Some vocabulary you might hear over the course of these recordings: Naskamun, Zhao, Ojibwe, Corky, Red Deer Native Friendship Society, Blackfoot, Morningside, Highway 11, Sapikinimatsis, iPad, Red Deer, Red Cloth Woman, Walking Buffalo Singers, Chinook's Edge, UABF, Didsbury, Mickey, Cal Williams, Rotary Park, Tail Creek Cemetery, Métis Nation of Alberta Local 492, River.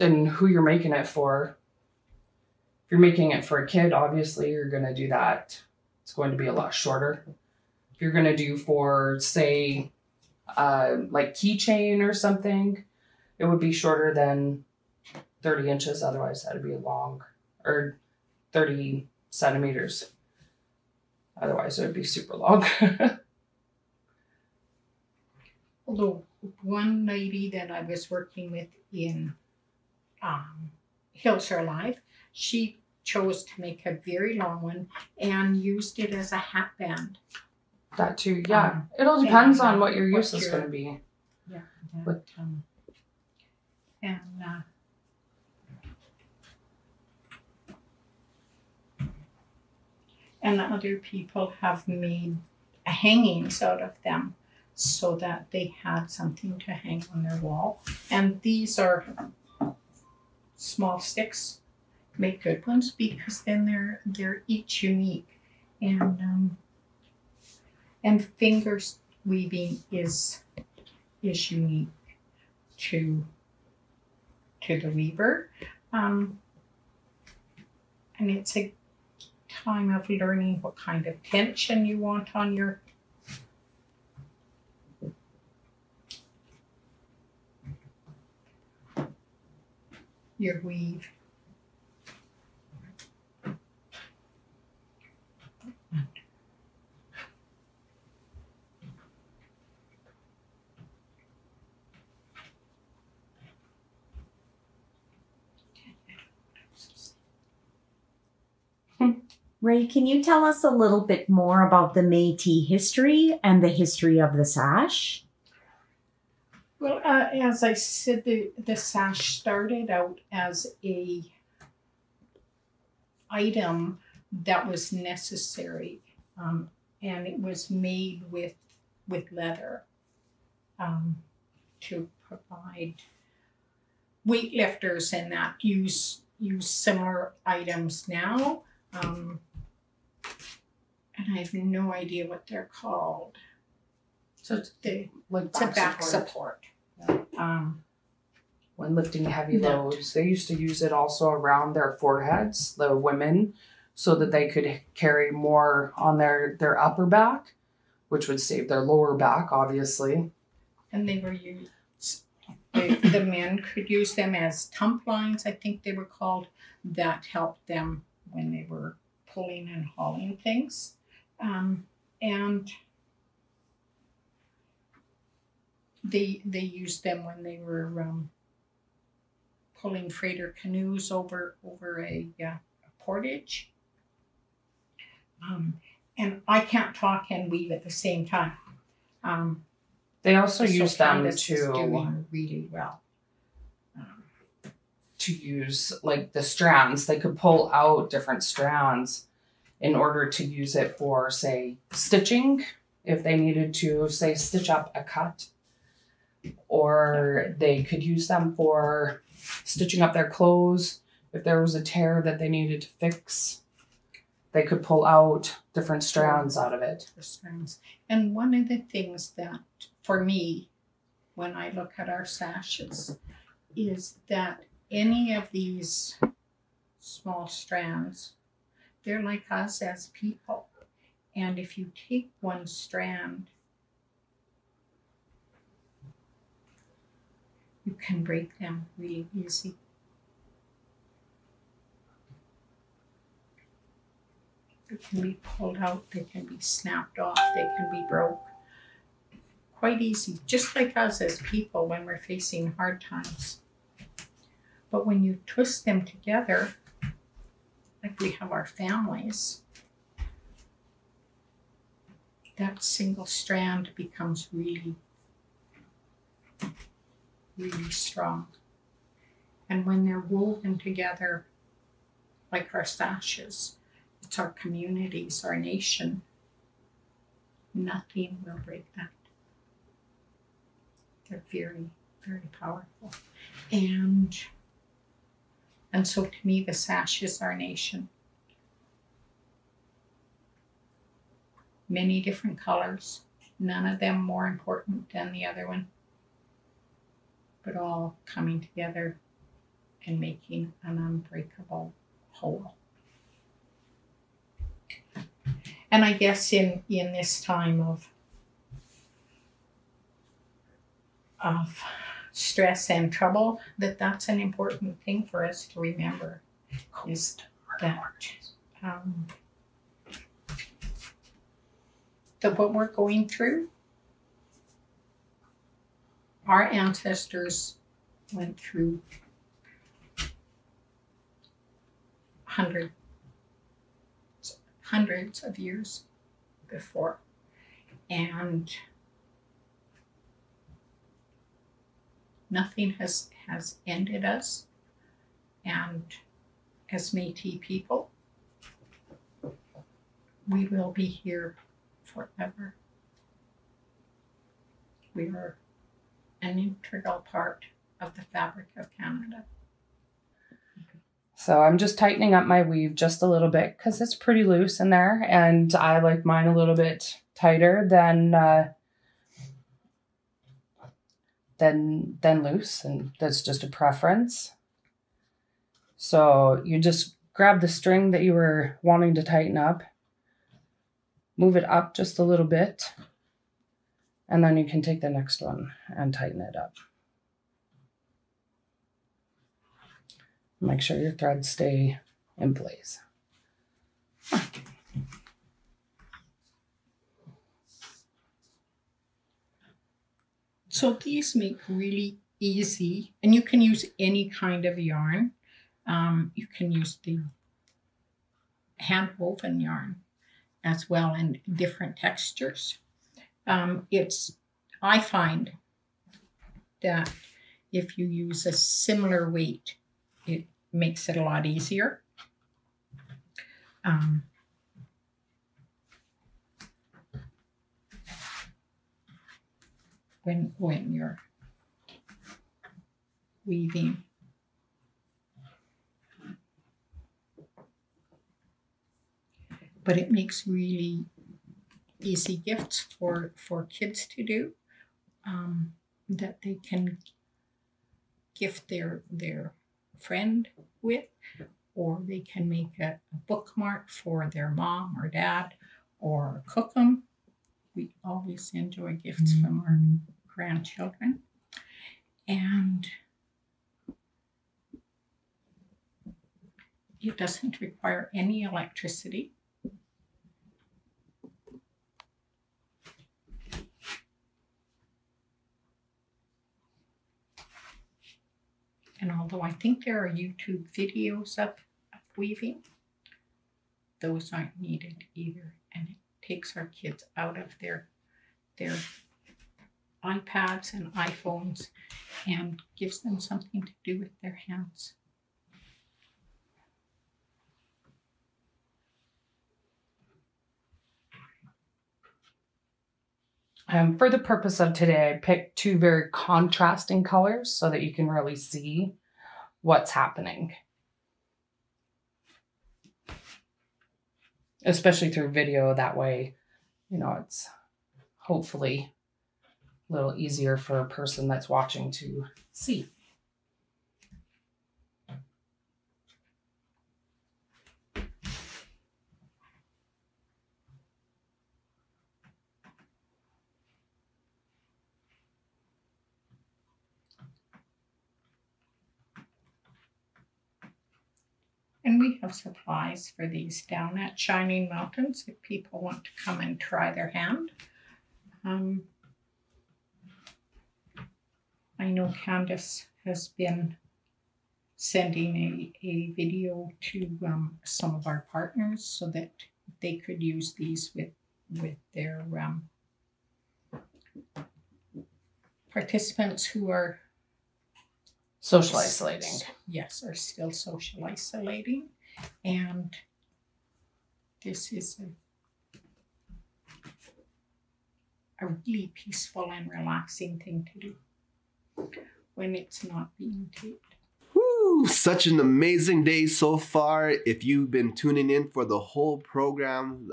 and who you're making it for. If you're making it for a kid, obviously you're going to do that. It's going to be a lot shorter. If you're going to do for, say, like keychain or something, it would be shorter than 30 inches. Otherwise, that would be long, or 30 centimeters. Otherwise, it would be super long. Although one lady that I was working with in Hills Are Alive, she chose to make a very long one and used it as a hat band. That too, yeah. It all depends on what your use is going to be. Yeah. But, and other people have made hangings out of them, so that they had something to hang on their wall. And these are small sticks, make good ones, because then they're each unique. And finger weaving is unique to the weaver. And it's a time of learning what kind of tension you want on your weave. Ray, can you tell us a little bit more about the Métis history and the history of the sash? Well, as I said, the sash started out as an item that was necessary, and it was made with leather to provide weightlifters and that use similar items now. And I have no idea what they're called. So it's, like back support. Yeah. When lifting heavy loads, they used to use it also around their foreheads, the women, so that they could carry more on their upper back, which would save their lower back, obviously. And they were used, the men could use them as tump lines, I think they were called. That helped them when they were pulling and hauling things. And they used them when they were pulling freighter canoes over a portage. And I can't talk and weave at the same time. They also use them to doing really well. To use like the strands, they could pull out different strands in order to use it for, say, stitching. If they needed to, say, stitch up a cut, or they could use them for stitching up their clothes. If there was a tear that they needed to fix, they could pull out different strands out of it. And one of the things that, for me, when I look at our sashes, is that any of these small strands, they're like us as people. And if you take one strand, you can break them really easy. They can be pulled out, they can be snapped off, they can be broke. Quite easy, just like us as people when we're facing hard times. But when you twist them together, like we have our families, that single strand becomes really, really strong. And when they're woven together, like our sashes, it's our communities, our nation. Nothing will break that. They're very, very powerful. And so to me, the sash is our nation. Many different colors, none of them more important than the other one, but all coming together and making an unbreakable whole. And I guess in this time of stress and trouble, that's an important thing for us to remember, is that that what we're going through, our ancestors went through 100s of years before, and nothing has ended us. And as Métis people, we will be here forever. We are an integral part of the fabric of Canada. So I'm just tightening up my weave just a little bit because it's pretty loose in there, and I like mine a little bit tighter than loose, and that's just a preference. So you just grab the string that you were wanting to tighten up, move it up just a little bit, and then you can take the next one and tighten it up. Make sure your threads stay in place. So these make really easy, and you can use any kind of yarn. You can use the hand woven yarn as well, in different textures. I find that if you use a similar weight, it makes it a lot easier. When you're weaving. But it makes really easy gifts for kids to do, that they can gift their friend with, or they can make a bookmark for their mom or dad or cook them. We always enjoy gifts from our grandchildren. And it doesn't require any electricity. And although I think there are YouTube videos of weaving, those aren't needed either. And it takes our kids out of their iPads and iPhones and gives them something to do with their hands. For the purpose of today, I picked two very contrasting colors so that you can really see what's happening, especially through video. That way, you know, it's hopefully a little easier for a person that's watching to see. And we have supplies for these down at Shining Mountains if people want to come and try their hand. I know Candace has been sending a video to some of our partners so that they could use these with their participants who are social isolating. Yes, are still social isolating. And this is a really peaceful and relaxing thing to do when it's not being taped. Woo! Such an amazing day so far. If you've been tuning in for the whole program,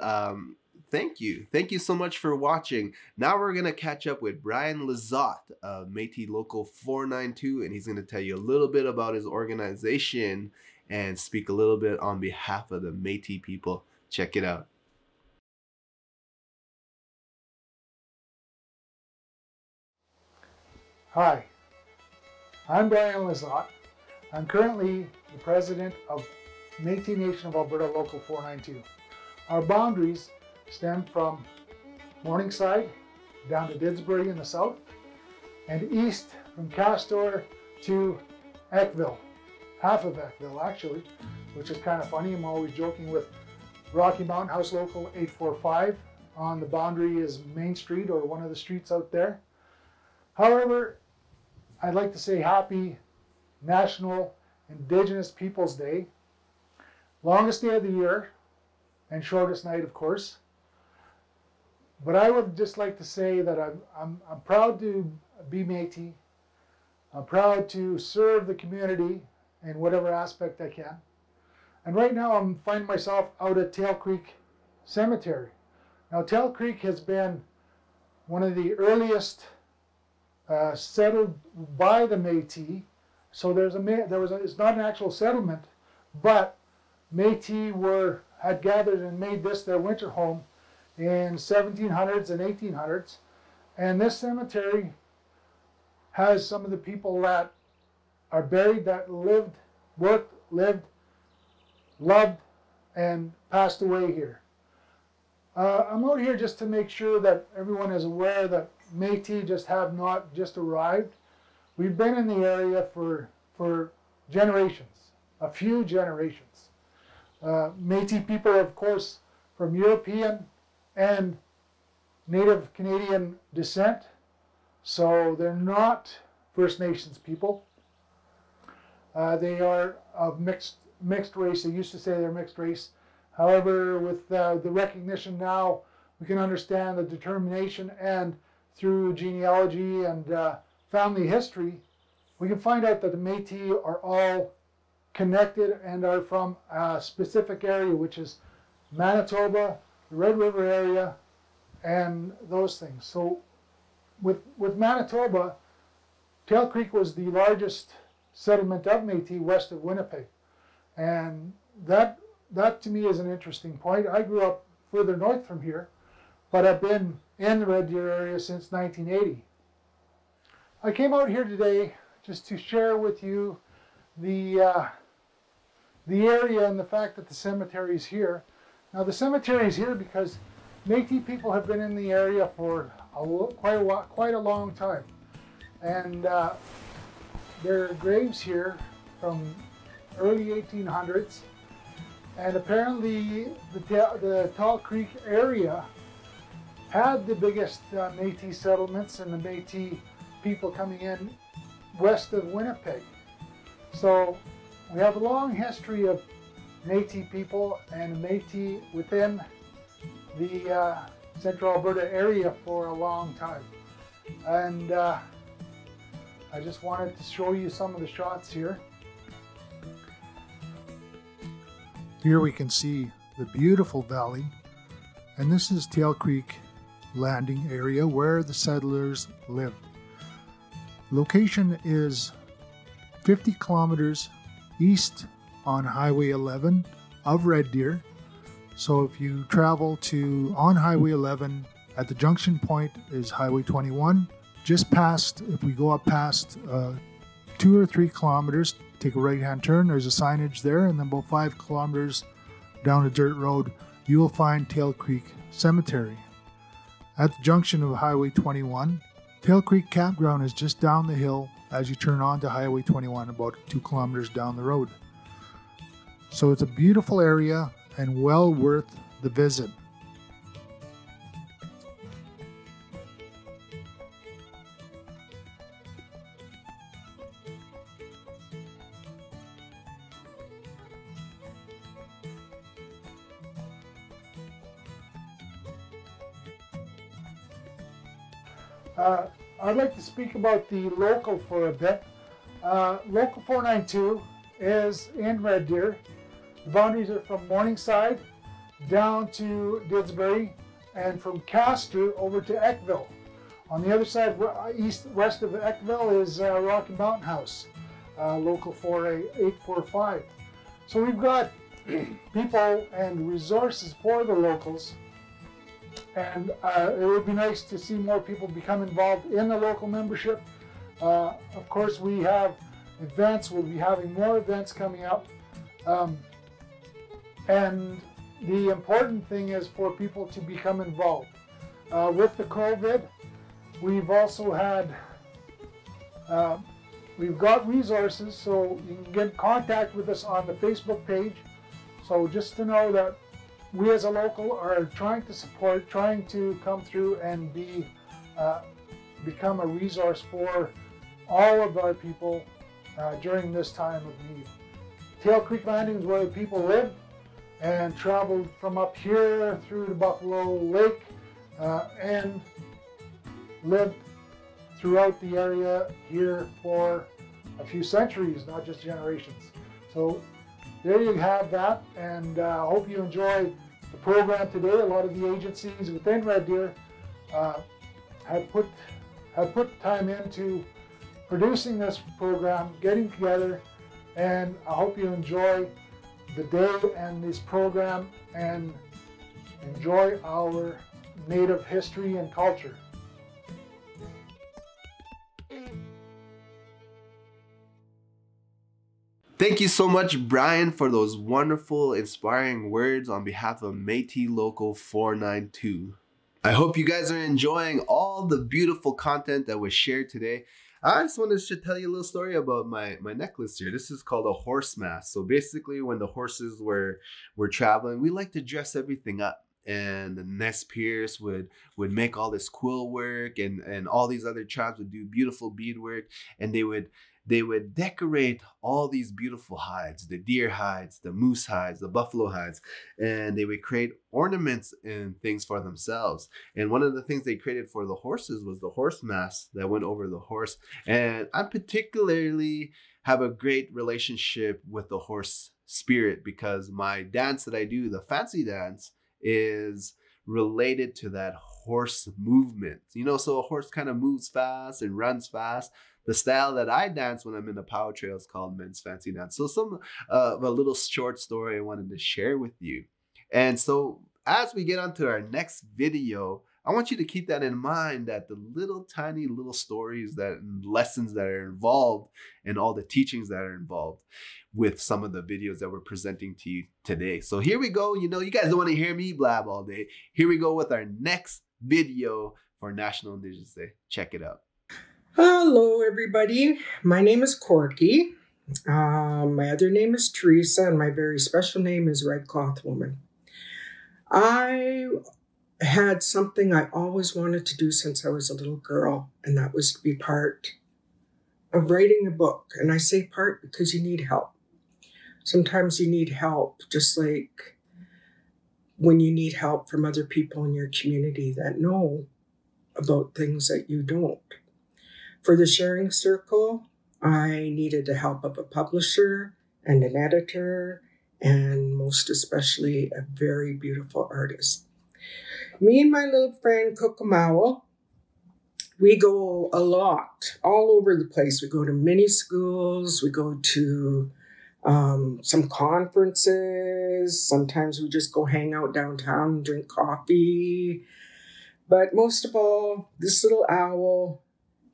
thank you. Thank you so much for watching. Now we're going to catch up with Brian Lizotte of Métis Local 492, and he's going to tell you a little bit about his organization and speak a little bit on behalf of the Métis people. Check it out. Hi, I'm Brian Lizotte. I'm currently the president of Métis Nation of Alberta Local 492. Our boundaries stem from Morningside down to Didsbury in the south, and east from Castor to Eckville, half of Eckville actually, which is kind of funny. I'm always joking with Rocky Mountain House Local 845. On the boundary is Main Street, or one of the streets out there. However, I'd like to say happy National Indigenous Peoples Day. Longest day of the year and shortest night, of course. But I would just like to say that I'm proud to be Métis. I'm proud to serve the community in whatever aspect I can. And right now I'm finding myself out at Tail Creek Cemetery. Now, Tail Creek has been one of the earliest settled by the Métis. So it's not an actual settlement, but Métis had gathered and made this their winter home in 1700s and 1800s. And this cemetery has some of the people that are buried that lived, worked, lived, loved, and passed away here. I'm out here just to make sure that everyone is aware that Métis just have not just arrived. We've been in the area for generations, a few generations. Métis people, of course, from European and Native Canadian descent, so they're not First Nations people. They are of mixed race. They used to say they're mixed race. However, with the recognition now, we can understand the determination, and through genealogy and family history, we can find out that the Métis are all connected and are from a specific area, which is Manitoba, the Red River area, and those things. So with Manitoba, Tail Creek was the largest settlement of Métis west of Winnipeg. And that to me is an interesting point. I grew up further north from here, but I've been in the Red Deer area since 1980. I came out here today just to share with you the area and the fact that the cemetery is here. Now, the cemetery is here because Métis people have been in the area for quite a long time. And there are graves here from early 1800s. And apparently the Tail Creek area had the biggest Métis settlements and the Métis people coming in west of Winnipeg. So we have a long history of Métis people and Métis within the Central Alberta area for a long time. And I just wanted to show you some of the shots here. Here we can see the beautiful valley, and this is Tail Creek Landing area where the settlers lived. Location is 50 kilometers east on Highway 11 of Red Deer. So if you travel on Highway 11, at the junction point is Highway 21. Just past, if we go up past 2 or 3 kilometers, take a right-hand turn, there's a signage there, and then about 5 kilometers down a dirt road, you will find Tail Creek Cemetery. At the junction of Highway 21, Tail Creek Campground is just down the hill as you turn onto Highway 21, about 2 kilometers down the road. So it's a beautiful area and well worth the visit. I'd like to speak about the local for a bit. Local 492 is in Red Deer. The boundaries are from Morningside down to Didsbury and from Castor over to Eckville. On the other side, west of Eckville, is Rocky Mountain House, Local 845. So we've got people and resources for the locals, and it would be nice to see more people become involved in the local membership. Of course, we have events. We'll be having more events coming up. And the important thing is for people to become involved. With the COVID, we've also had, we've got resources, so you can get in contact with us on the Facebook page. So just to know that we as a local are trying to support, trying to come through and be, become a resource for all of our people during this time of need. Tail Creek Landing is where the people lived and traveled from up here through to Buffalo Lake and lived throughout the area here for a few centuries, not just generations. So there you have that, and I hope you enjoyed the program today. A lot of the agencies within Red Deer have put time into producing this program, getting together, and I hope you enjoy the day and this program and enjoy our Native history and culture. Thank you so much, Brian, for those wonderful, inspiring words on behalf of Métis Local 492. I hope you guys are enjoying all the beautiful content that was shared today. I just wanted to tell you a little story about my necklace here. This is called a horse mask. So basically, when the horses were traveling, we like to dress everything up. And the Nez Perce would make all this quill work, and all these other tribes would do beautiful beadwork, and they would decorate all these beautiful hides, the deer hides, the moose hides, the buffalo hides, and they would create ornaments and things for themselves. And one of the things they created for the horses was the horse mask that went over the horse. And I particularly have a great relationship with the horse spirit because my dance that I do, the fancy dance, is related to that horse movement. You know, so a horse kind of moves fast and runs fast. The style that I dance when I'm in the power trail is called men's fancy dance. So some of a little short story I wanted to share with you. And so as we get onto our next video, I want you to keep that in mind, that the little tiny little stories and lessons that are involved and all the teachings that are involved with some of the videos that we're presenting to you today. So here we go. You know, you guys don't want to hear me blab all day. Here we go with our next video for National Indigenous Day. Check it out. Hello, everybody. My name is Corky. My other name is Teresa, and my very special name is Red Cloth Woman. I had something I always wanted to do since I was a little girl, and that was to be part of writing a book. And I say part because you need help. Sometimes you need help, just like when you need help from other people in your community that know about things that you don't. For the Sharing Circle, I needed the help of a publisher and an editor, and most especially a very beautiful artist. Me and my little friend, Kokum Owl, we go a lot, all over the place. We go to mini schools, we go to some conferences, sometimes we just go hang out downtown and drink coffee. But most of all, this little owl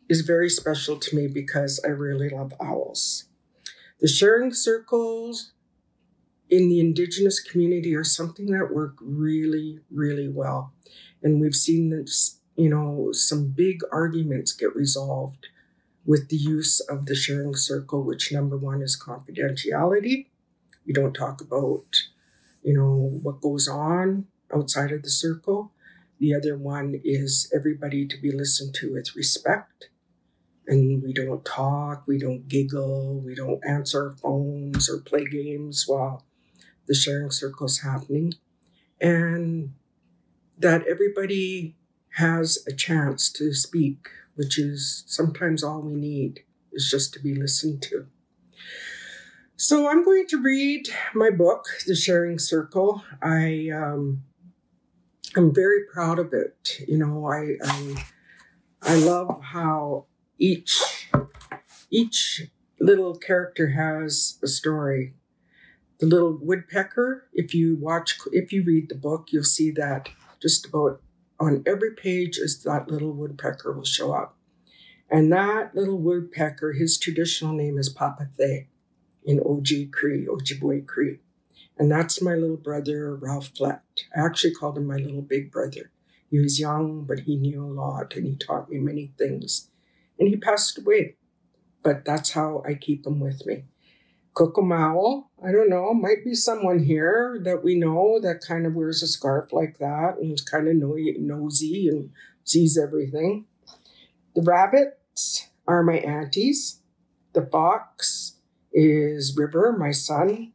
is very special to me because I really love owls. The Sharing Circles in the Indigenous community are something that work really, really well. And we've seen this, you know, some big arguments get resolved with the use of the Sharing Circle, which number one is confidentiality. You don't talk about, you know, what goes on outside of the circle. The other one is everybody to be listened to with respect. And we don't talk, we don't giggle, we don't answer phones or play games while the Sharing Circle's happening, and that everybody has a chance to speak, which is sometimes all we need, is just to be listened to. So I'm going to read my book, The Sharing Circle. I I'm very proud of it. You know, I love how each little character has a story. The little woodpecker, if you read the book, you'll see that just about on every page is that little woodpecker will show up. And that little woodpecker, his traditional name is Papathe in Ojibwe Cree. And that's my little brother, Ralph Flett. I actually called him my little big brother. He was young, but he knew a lot and he taught me many things. And he passed away, but that's how I keep him with me. Kokum Owl, I don't know, might be someone here that we know that kind of wears a scarf like that and is kind of nosy and sees everything. The rabbits are my aunties. The fox is River, my son.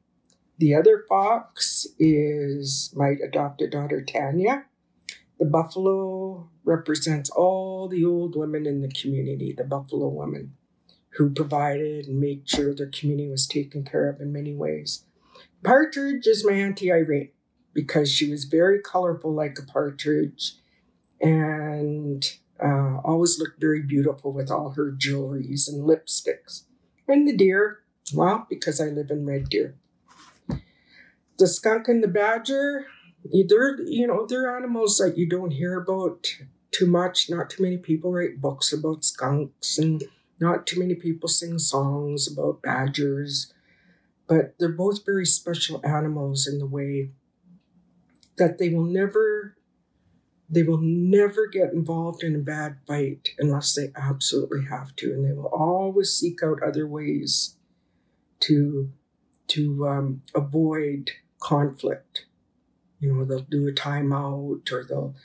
The other fox is my adopted daughter, Tanya. The buffalo represents all the old women in the community, the buffalo woman, who provided and made sure the community was taken care of in many ways. Partridge is my Auntie Irene, because she was very colorful like a partridge and always looked very beautiful with all her jewelries and lipsticks. And the deer, well, because I live in Red Deer. The skunk and the badger, they're animals that you don't hear about too much. Not too many people write books about skunks, and not too many people sing songs about badgers, but they're both very special animals in the way that they will never get involved in a bad fight unless they absolutely have to, and they will always seek out other ways to avoid conflict. You know, they'll do a timeout, or they'll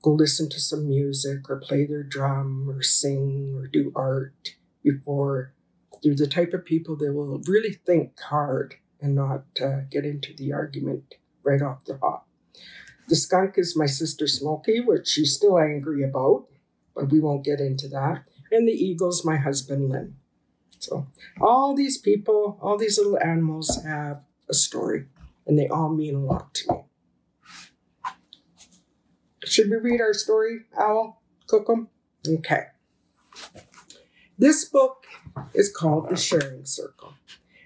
go listen to some music, or play their drum, or sing, or do art before. They're the type of people that will really think hard and not get into the argument right off the hop. The skunk is my sister Smokey, which she's still angry about, but we won't get into that. And the eagle's my husband, Lynn. So all these people, all these little animals have a story, and they all mean a lot to me. Should we read our story, Owl? Kokum? Okay. This book is called The Sharing Circle,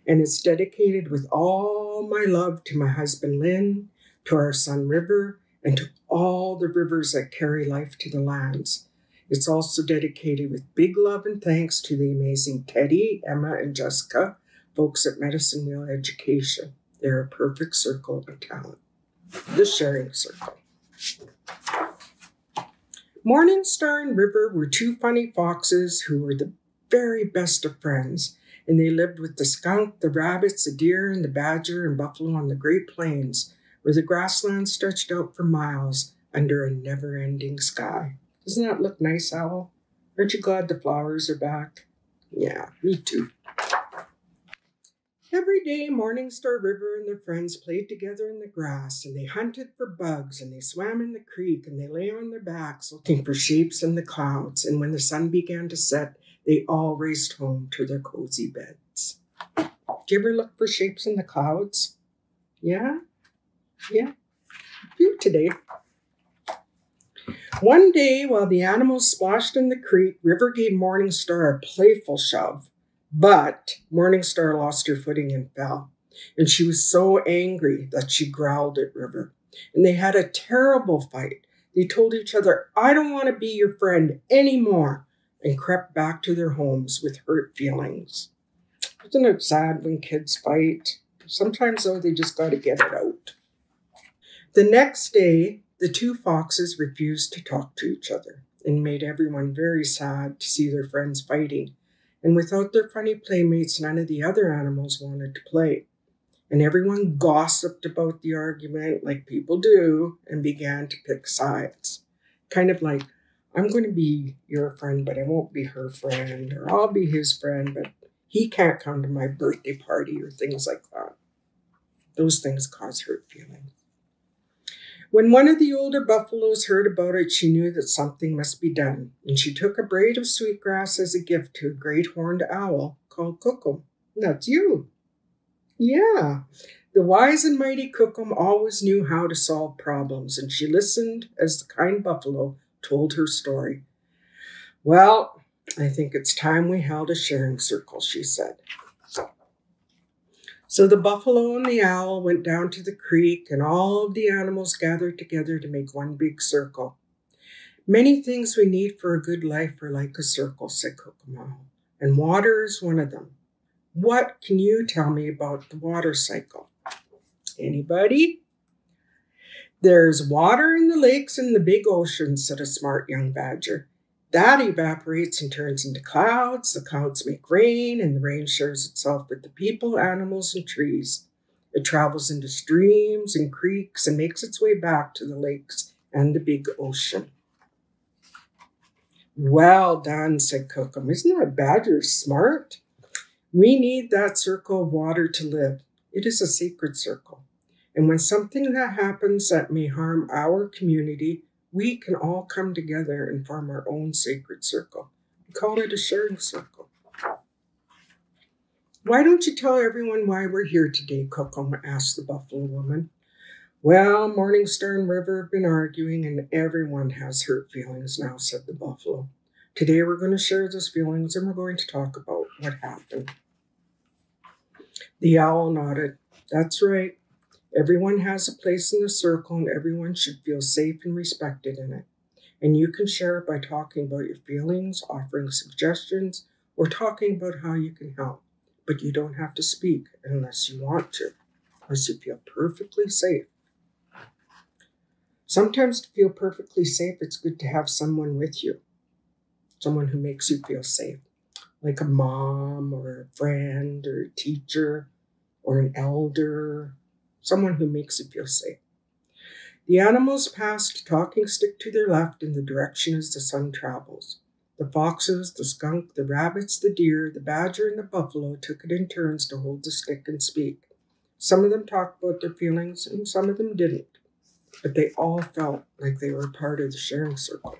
and it's dedicated with all my love to my husband, Lynn, to our son, River, and to all the rivers that carry life to the lands. It's also dedicated with big love and thanks to the amazing Teddy, Emma, and Jessica, folks at Medicine Wheel Education. They're a perfect circle of talent. The Sharing Circle. Morningstar and River were two funny foxes who were the very best of friends, and they lived with the skunk, the rabbits, the deer, and the badger and buffalo on the Great Plains, where the grasslands stretched out for miles under a never-ending sky. Doesn't that look nice, Owl? Aren't you glad the flowers are back? Yeah, me too. Every day, Morningstar, River, and their friends played together in the grass, and they hunted for bugs, and they swam in the creek, and they lay on their backs looking for shapes in the clouds, and when the sun began to set, they all raced home to their cozy beds. Do you ever look for shapes in the clouds? Yeah? Yeah? A few today. One day, while the animals splashed in the creek, River gave Morningstar a playful shove. But Morningstar lost her footing and fell, and she was so angry that she growled at River. And they had a terrible fight. They told each other, "I don't want to be your friend anymore," and crept back to their homes with hurt feelings. Isn't it sad when kids fight? Sometimes, though, they just got to get it out. The next day, the two foxes refused to talk to each other and made everyone very sad to see their friends fighting. And without their funny playmates, none of the other animals wanted to play. And everyone gossiped about the argument like people do and began to pick sides. Kind of like, I'm going to be your friend, but I won't be her friend, or I'll be his friend, but he can't come to my birthday party, or things like that. Those things cause hurt feelings. When one of the older buffaloes heard about it, she knew that something must be done, and she took a braid of sweetgrass as a gift to a great horned owl called Kokum. That's you. Yeah. The wise and mighty Kokum always knew how to solve problems, and she listened as the kind buffalo told her story. Well, I think it's time we held a sharing circle, she said. So the buffalo and the owl went down to the creek, and all of the animals gathered together to make one big circle. Many things we need for a good life are like a circle, said Kokum Owl, and water is one of them. What can you tell me about the water cycle? Anybody? There's water in the lakes and the big ocean, said a smart young badger. That evaporates and turns into clouds. The clouds make rain, and the rain shares itself with the people, animals, and trees. It travels into streams and creeks and makes its way back to the lakes and the big ocean. Well done, said Kokum. Isn't that badger smart? We need that circle of water to live. It is a sacred circle. And when something that happens that may harm our community, we can all come together and form our own sacred circle. We call it a sharing circle. Why don't you tell everyone why we're here today, Kokum asked the buffalo woman. Well, Morningstar and River have been arguing, and everyone has hurt feelings now, said the buffalo. Today we're going to share those feelings, and we're going to talk about what happened. The owl nodded. That's right. Everyone has a place in the circle, and everyone should feel safe and respected in it. And you can share it by talking about your feelings, offering suggestions, or talking about how you can help. But you don't have to speak unless you want to, unless you feel perfectly safe. Sometimes to feel perfectly safe, it's good to have someone with you, someone who makes you feel safe, like a mom or a friend or a teacher or an elder. Someone who makes it feel safe. The animals passed talking stick to their left in the direction as the sun travels. The foxes, the skunk, the rabbits, the deer, the badger, and the buffalo took it in turns to hold the stick and speak. Some of them talked about their feelings, and some of them didn't, but they all felt like they were part of the sharing circle.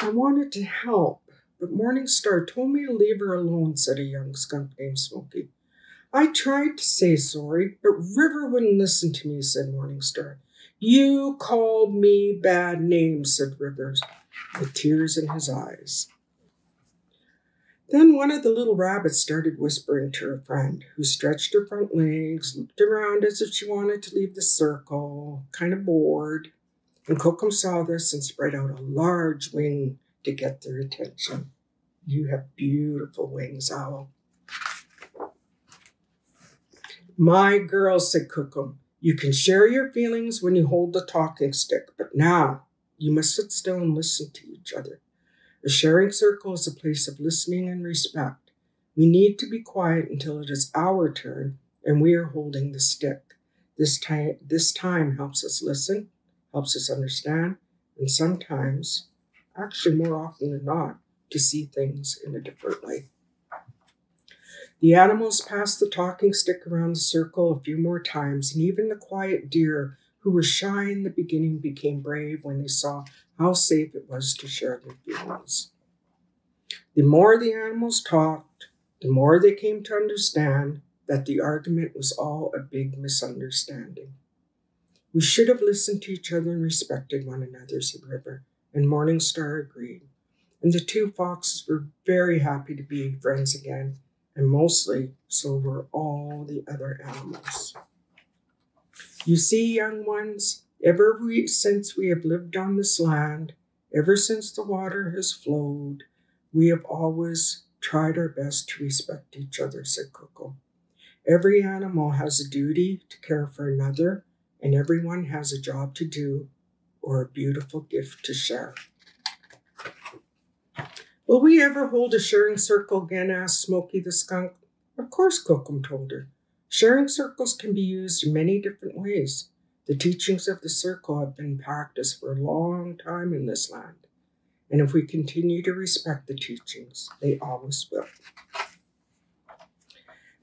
I wanted to help, but Morningstar told me to leave her alone, said a young skunk named Smokey. I tried to say sorry, but River wouldn't listen to me, said Morningstar. You called me bad names, said River, with tears in his eyes. Then one of the little rabbits started whispering to her friend, who stretched her front legs, looked around as if she wanted to leave the circle, kind of bored. And Kokum saw this and spread out a large wing to get their attention. You have beautiful wings, Owl. My girl, said Kokum, you can share your feelings when you hold the talking stick, but now you must sit still and listen to each other. The sharing circle is a place of listening and respect. We need to be quiet until it is our turn and we are holding the stick. This time helps us listen, helps us understand, and sometimes, actually more often than not, to see things in a different light. The animals passed the talking stick around the circle a few more times, and even the quiet deer, who were shy in the beginning, became brave when they saw how safe it was to share their feelings. The more the animals talked, the more they came to understand that the argument was all a big misunderstanding. We should have listened to each other and respected one another, said River, and Morningstar agreed. And the two foxes were very happy to be friends again, and mostly so were all the other animals. You see, young ones, ever since we have lived on this land, ever since the water has flowed, we have always tried our best to respect each other, said Kokum. Every animal has a duty to care for another, and everyone has a job to do or a beautiful gift to share. Will we ever hold a sharing circle again, asked Smokey the skunk. Of course, Kokum told her. Sharing circles can be used in many different ways. The teachings of the circle have been practiced for a long time in this land. And if we continue to respect the teachings, they always will.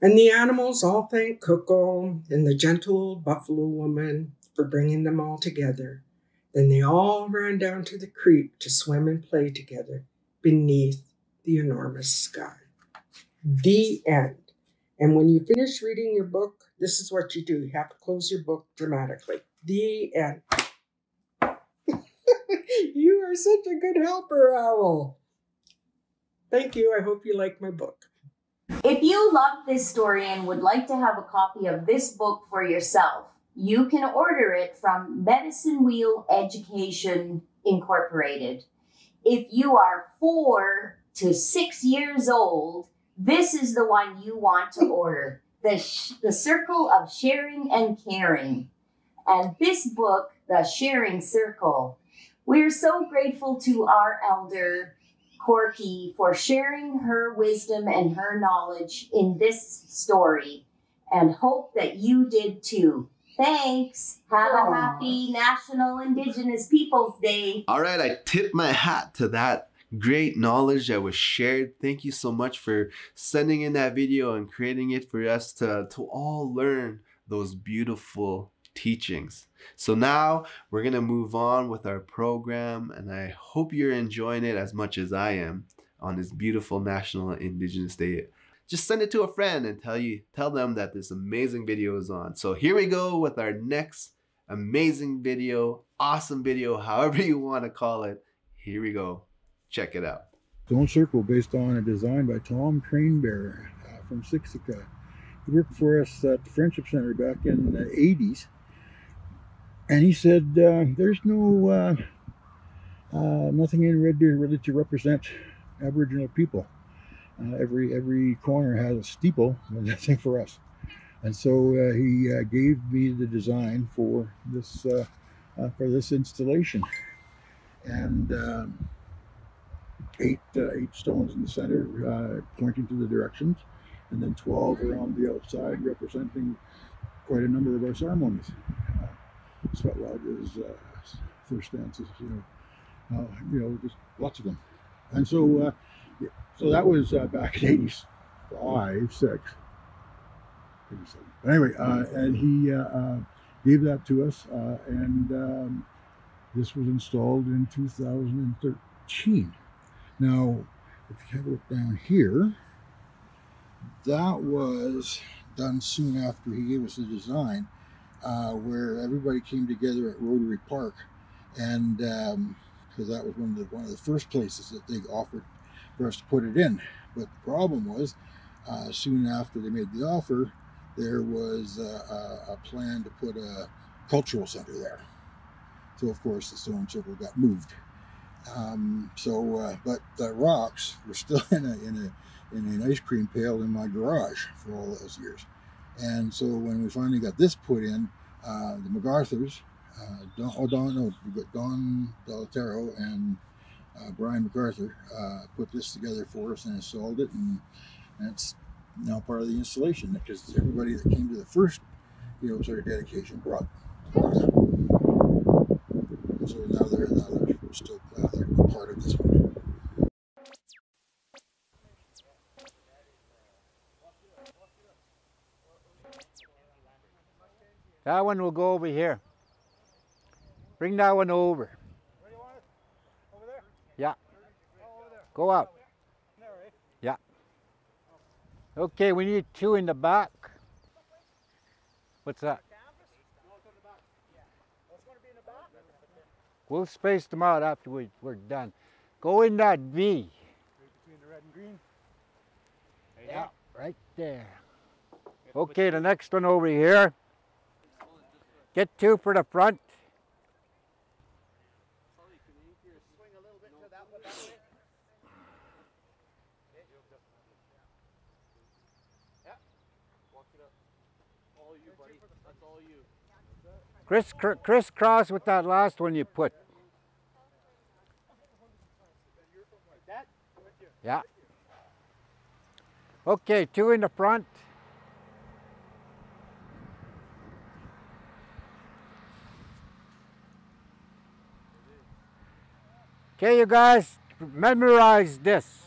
And the animals all thanked Kokum and the gentle old buffalo woman for bringing them all together. Then they all ran down to the creek to swim and play together beneath the enormous sky. The end. And when you finish reading your book, this is what you do. You have to close your book dramatically. The end. You are such a good helper, Owl. Thank you. I hope you like my book. If you love this story and would like to have a copy of this book for yourself, you can order it from Medicine Wheel Education Incorporated. If you are 4 to 6 years old, this is the one you want to order, The Circle of Sharing and Caring. And this book, The Sharing Circle. We're so grateful to our elder, Corky, for sharing her wisdom and her knowledge in this story, and hope that you did too. Thanks. Have a happy National Indigenous Peoples Day. All right, I tip my hat to that great knowledge that was shared. Thank you so much for sending in that video and creating it for us to all learn those beautiful teachings. So now we're gonna move on with our program, and I hope you're enjoying it as much as I am on this beautiful National Indigenous Day. Just send it to a friend and tell them that this amazing video is on. So here we go with our next amazing video, awesome video, however you want to call it. Here we go. Check it out. Stone circle based on a design by Tom Cranebear from Siksika. He worked for us at the Friendship Center back in the 80s. And he said, there's no, nothing in Red Deer really to represent Aboriginal people. Every corner has a steeple, and nothing for us. And so he gave me the design for this installation. And eight stones in the center, pointing to the directions, and then 12 around the outside, representing quite a number of our ceremonies. Sweat lodges, first dances, just lots of them. And so, so that was back in 85, 6, 87. But anyway, and he gave that to us, and this was installed in 2013. Now, if you have a look down here, that was done soon after he gave us the design, where everybody came together at Rotary Park, and because that was one of the first places that they offered for us to put it in. But the problem was, soon after they made the offer, there was a plan to put a cultural center there. So of course the stone circle got moved. But the rocks were still in an ice cream pail in my garage for all those years. And so when we finally got this put in, the MacArthurs, Don D'Altero and Brian MacArthur put this together for us and installed it, and it's now part of the installation, because everybody that came to the first, sort of dedication brought it. So now they're still part of this one. That one will go over here. Bring that one over. Where do you want it? Over there? Yeah. Oh, over there. Go up. There, right? Yeah. Okay, we need two in the back. What's that? We'll space them out after we're done. Go in that V. Right between the red and green? Yeah, right there. Okay, the next one over here. Get two for the front. Criss-cross with that last one you put. Yeah. Okay, two in the front. Okay, you guys, memorize this.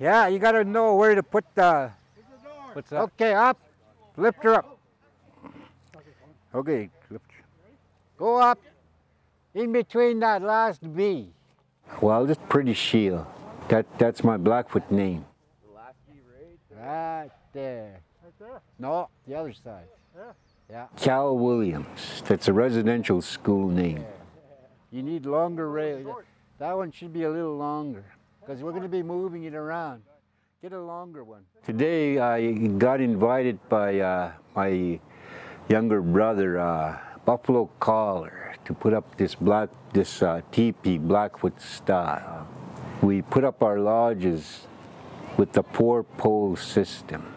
Yeah, you gotta know where to put the. What's that? Okay, up. Lift her up. Okay, go up in between that last V. Well, it's pretty shield. That's my Blackfoot name. The last V right there. Right there? No, the other side. Yeah. Yeah. Cal Williams. That's a residential school name. You need longer rail. That one should be a little longer because we're going to be moving it around. Get a longer one. Today I got invited by my younger brother, Buffalo Caller, to put up this teepee Blackfoot style. We put up our lodges with the 4-pole system.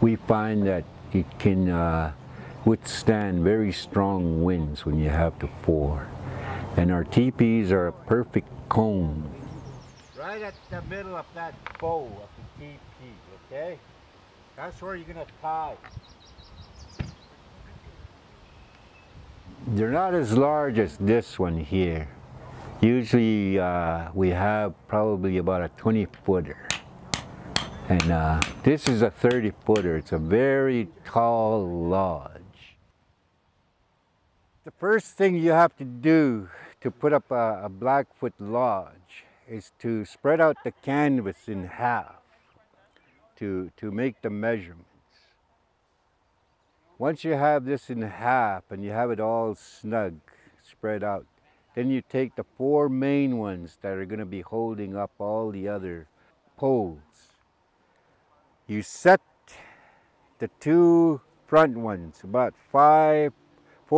We find that it can withstand very strong winds when you have the 4. And our teepees are a perfect cone. Right at the middle of that bow of the teepee, okay? That's where you're gonna tie. They're not as large as this one here. Usually we have probably about a 20-footer. And this is a 30-footer. It's a very tall lodge. The first thing you have to do to put up a Blackfoot lodge is to spread out the canvas in half to make the measurements. Once you have this in half and you have it all snug, spread out, then you take the 4 main ones that are going to be holding up all the other poles. You set the 2 front ones about 4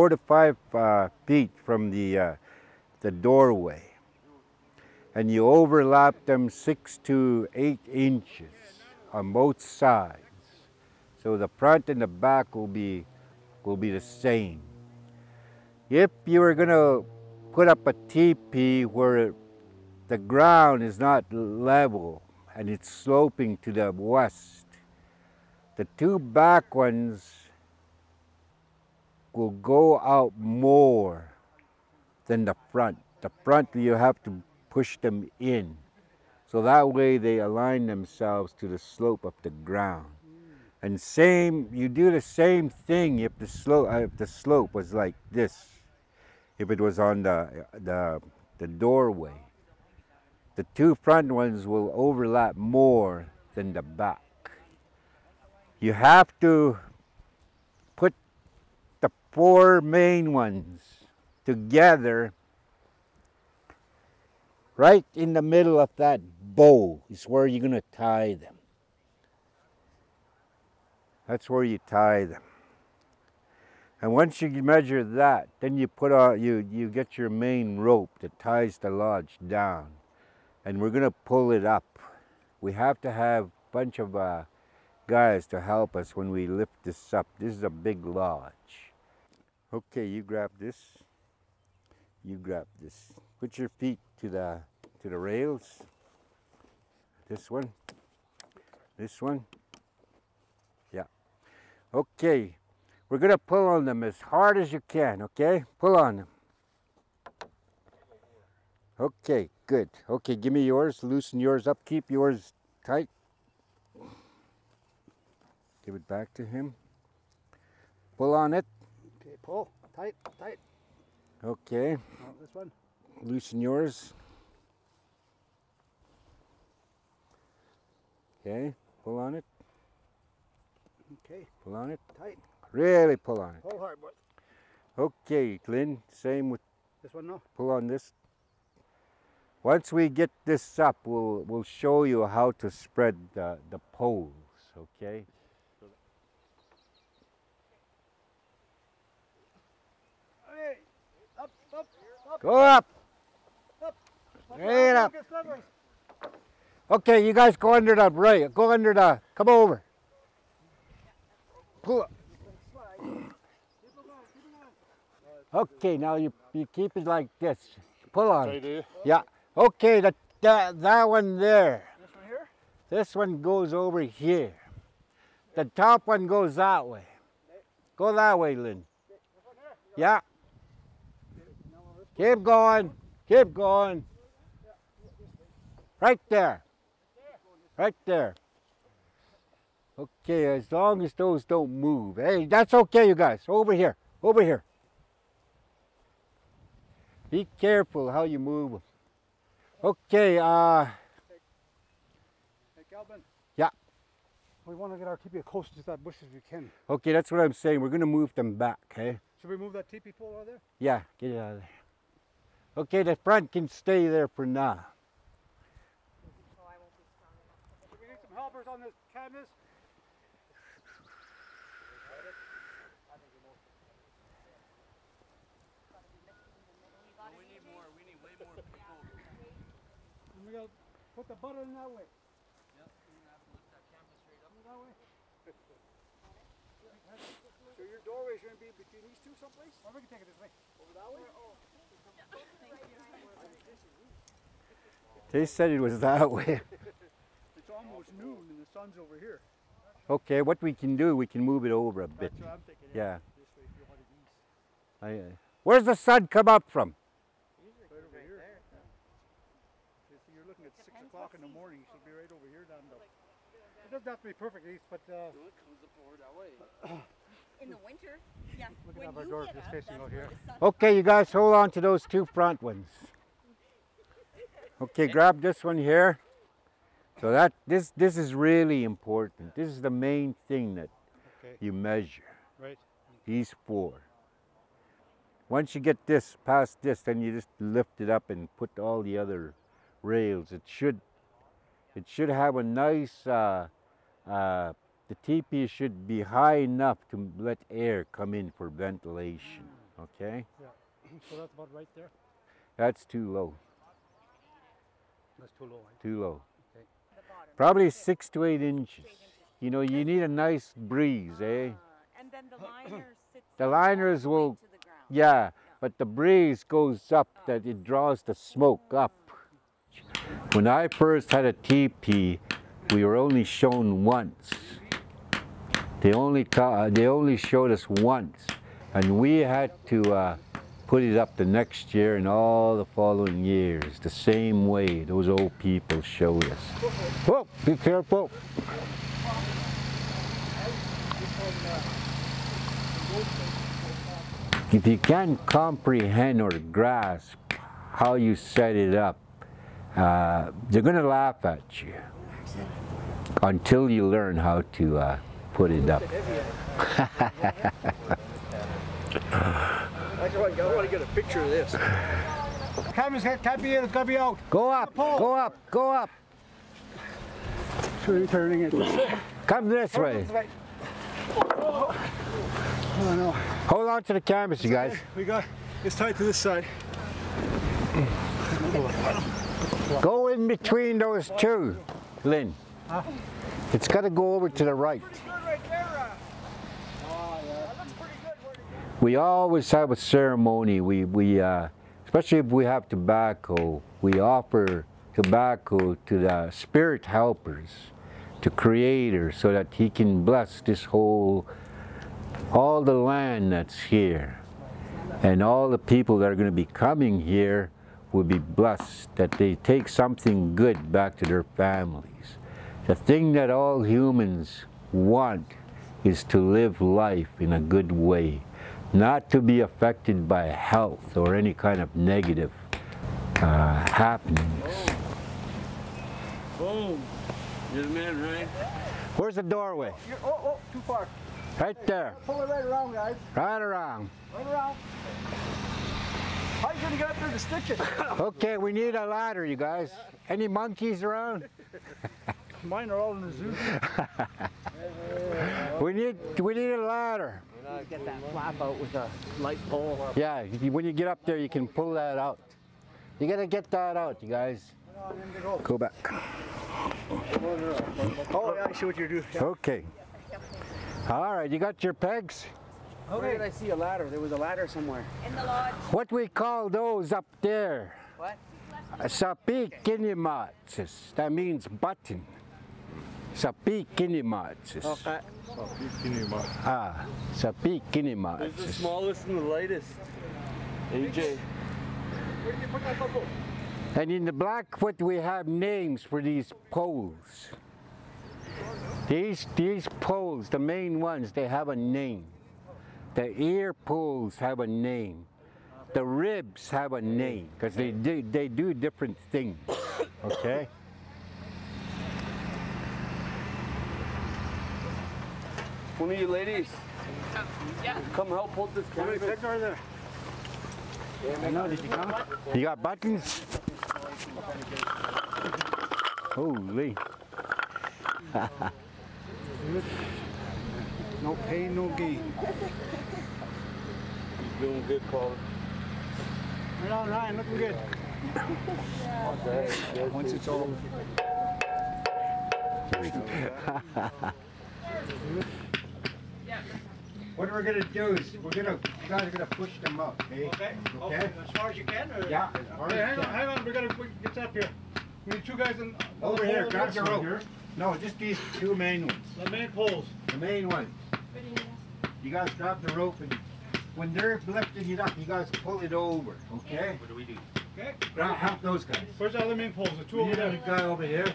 to 5 feet from the doorway, and you overlap them 6 to 8 inches on both sides, so the front and the back will be the same. If you are going to put up a teepee where the ground is not level and it's sloping to the west, the 2 back ones will go out more than the front. The front, you have to push them in. So that way they align themselves to the slope of the ground. And you do the same thing if the slope was like this, if it was on the doorway. The 2 front ones will overlap more than the back. You have to put the 4 main ones together right in the middle of that bow is where you're going to tie them. That's where you tie them. And once you measure that, then you put on, you get your main rope that ties the lodge down. And we're gonna pull it up. We have to have a bunch of guys to help us when we lift this up. This is a big lodge. Okay, you grab this. You grab this. Put your feet to the rails. This one. This one. Yeah. Okay, we're gonna pull on them as hard as you can. Okay, pull on them. Okay, good. Okay, give me yours. Loosen yours up. Keep yours tight. Give it back to him. Pull on it. Okay, pull. Tight, tight. Okay. Oh, this one. Loosen yours. Okay, pull on it. Okay. Pull on it. Tight. Really pull on it. Pull hard, boy. Okay, Lynn, same with... This one, no? Pull on this. Once we get this up, we'll show you how to spread the poles, okay? Hey, up, up, up. Go up. Up. Straight up. Okay, you guys go under the rail. Go under the, come over. Pull up. Okay, now you keep it like this. Pull on. Yeah. Okay, that one there. This one here? This one goes over here. The top one goes that way. Go that way, Lynn. Yeah. Keep going. Keep going. Right there. Right there. Okay, as long as those don't move. Hey, that's okay, you guys. Over here. Over here. Be careful how you move. Okay, Hey, Calvin. Yeah? We want to get our teepee as close to that bush as we can. Okay, that's what I'm saying. We're going to move them back, okay? Should we move that teepee pole out of there? Yeah, get it out of there. Okay, the front can stay there for now. Do we need some helpers on this canvas? We gotta put the butter in that way. Yep, you're gonna have to lift that camera straight up that way. So your doorway's gonna be between these two someplace? Or we can take it this way. Over that way? They said it was that way. It's almost noon and the sun's over here. Okay, what we can do, we can move it over a bit. That's what I'm thinking. Yeah. This way if you want it east. Where's the sun come up from? In the morning, she'll be right over here down the... It doesn't have to be perfect east, but... No, it comes up over that way. In the winter, yeah. Look at our door just facing over here. Okay, you guys, hold on to those two front ones. Okay, grab this one here. So that this is really important. This is the main thing that you measure. Right. These four. Once you get this, past this, then you just lift it up and put all the other rails. It should have a nice, the teepee should be high enough to let air come in for ventilation, okay? Yeah, so that's about right there? That's too low. That's too low, right? Too low. Okay. Probably 6 to 8 inches. You know, you need a nice breeze, eh? And then the liner sits... The liners will... To the ground. Yeah, but the breeze goes up, that it draws the smoke up. When I first had a teepee, we were only shown once. They only showed us once, and we had to put it up the next year and all the following years, the same way those old people showed us. Whoa, be careful. If you can't comprehend or grasp how you set it up, they're going to laugh at you until you learn how to put it up. I want to get a picture of this. Camera's can't be in, it's got to be out. Go up, go up, go up. Turning it. Come this way. Oh, no. Hold on to the canvas, you guys. We got it's tied to this side. Go in between those two, Lynn. Huh? It's got to go over to the right. We always have a ceremony. We especially if we have tobacco, we offer tobacco to the spirit helpers, to Creator, so that he can bless this whole, all the land that's here, and all the people that are going to be coming here will be blessed, that they take something good back to their families. The thing that all humans want is to live life in a good way, not to be affected by health or any kind of negative happenings. Boom! You're the man, right? Where's the doorway? Oh, too far. Right there. Pull it right around, guys. Right around. Right around. How are you going to get up there to stitch it? Okay, we need a ladder, you guys. Any monkeys around? Mine are all in the zoo. we need a ladder. Get that flap out with a light pole. Yeah, when you get up there, you can pull that out. You got to get that out, you guys. Go back. Oh, yeah, I see what you're doing. Yeah. Okay. All right, you got your pegs? Okay. Where did I see a ladder? There was a ladder somewhere. In the lodge. What we call those up there? What? Sapikinimatsis. That means button. Sapikinimatsis. Okay. Sapikinimatsis. Ah, sapikinimatsis. There's the smallest and the lightest. AJ. Where did you put that pole? And in the Blackfoot, we have names for these poles. These poles, the main ones, they have a name. The ear poles have a name. The ribs have a name because they do different things. Okay. One of you ladies, yeah, come help hold this camera. How many pegs are there? I know, did you come? You got buttons? Holy. No pain, no gain. He's doing good, Paul. Right on, Ryan, looking good. Okay. Once it's over. What we're gonna do is you guys are gonna push them up, okay? Okay. Okay. As far as you can. Or? Yeah. As far as you can. Hang on, we gotta get up here. We need two guys in. Over here, grab your rope. No, just these two main ones. The main poles. The main ones. You guys grab the rope and when they're lifting it up, you guys pull it over, okay? What do we do? Okay. Now help those guys. Where's the other main poles? The two over there. The guy over here.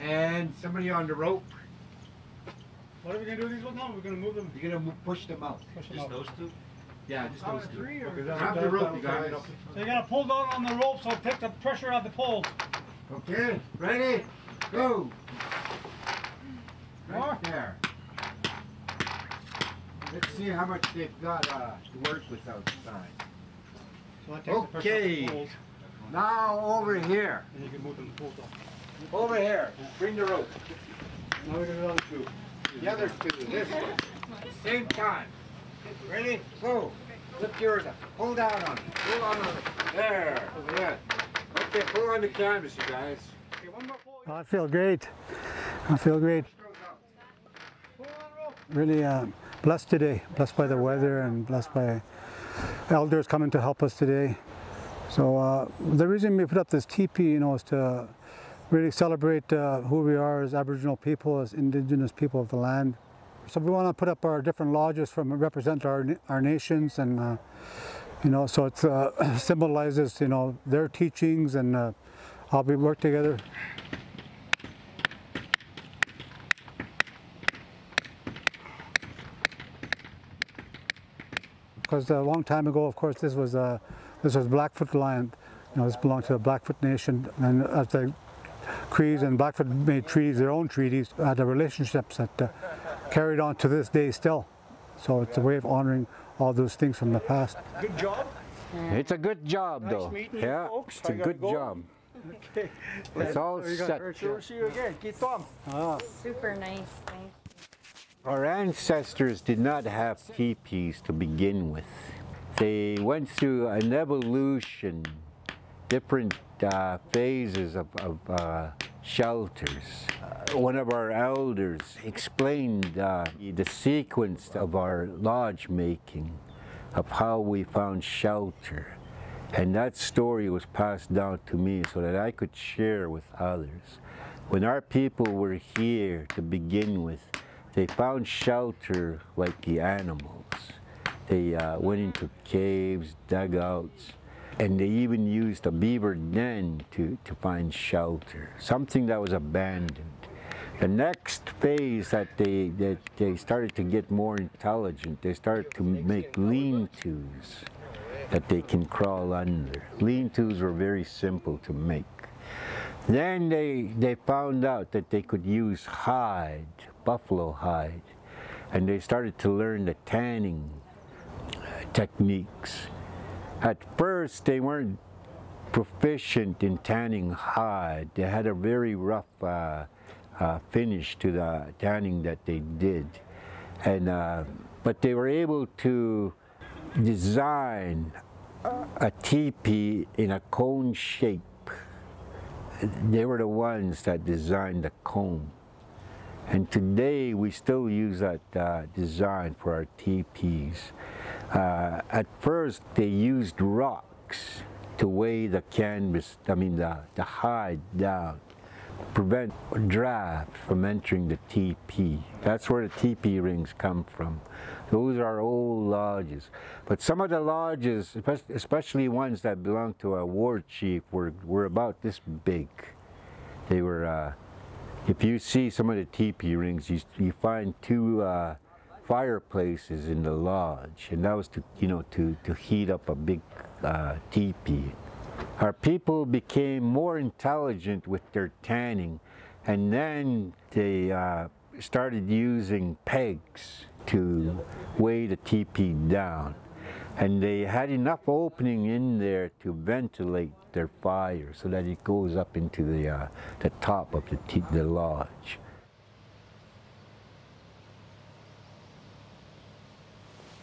And somebody on the rope. What are we going to do with these ones now? We're going to move them. You're going to push them out. Just those two? Yeah, just those two. Grab the rope, you guys. So you're going to pull down on the rope so take the pressure out of the poles. Okay, ready? Go! Right there. Let's see how much they've got to work with outside. So okay, now over here. And you can move them poles off. Over here. Bring the rope. Now we're going to do the other two. This one. Same time. Ready? Go. Lift yours up. Pull down on it. Pull on it. There. Yeah. Okay, pull on the canvas, you guys. Okay, one more. I feel great. I feel great. Really blessed today. Blessed by the weather and blessed by elders coming to help us today. So the reason we put up this teepee, you know, is to really celebrate who we are as Aboriginal people, as Indigenous people of the land. So we want to put up our different lodges from represent our nations, and you know, so it symbolizes, you know, their teachings, and how we work together. Because a long time ago, of course, this was Blackfoot land. You know, this belonged to the Blackfoot Nation, and as the Crees and Blackfoot made treaties, their own treaties, had the relationships that carried on to this day still. So it's a way of honoring all those things from the past. Good job. It's a good job, though. Nice meeting you, folks. It's a good job. Okay. It's all set. We'll see you again. Keep on. Super nice. Thanks. Our ancestors did not have teepees to begin with. They went through an evolution, different phases of shelters. One of our elders explained the sequence of our lodge making, of how we found shelter. And that story was passed down to me so that I could share with others. When our people were here to begin with, they found shelter like the animals. They went into caves, dugouts, and they even used a beaver den to find shelter, something that was abandoned. The next phase that they started to get more intelligent, they started to make lean-tos that they can crawl under. Lean-tos were very simple to make. Then they found out that they could use hide, buffalo hide, and they started to learn the tanning techniques. At first, they weren't proficient in tanning hide. They had a very rough finish to the tanning that they did, and but they were able to design a teepee in a cone shape. They were the ones that designed the cone. And today we still use that design for our teepees. At first they used rocks to weigh the canvas, I mean the hide down, prevent a draft from entering the teepee. That's where the teepee rings come from. Those are old lodges. But some of the lodges, especially ones that belong to a war chief, were about this big. They were If you see some of the teepee rings, you find two fireplaces in the lodge, and that was to, you know, to heat up a big teepee. Our people became more intelligent with their tanning, and then they started using pegs to weigh the teepee down, and they had enough opening in there to ventilate their fire so that it goes up into the top of the lodge.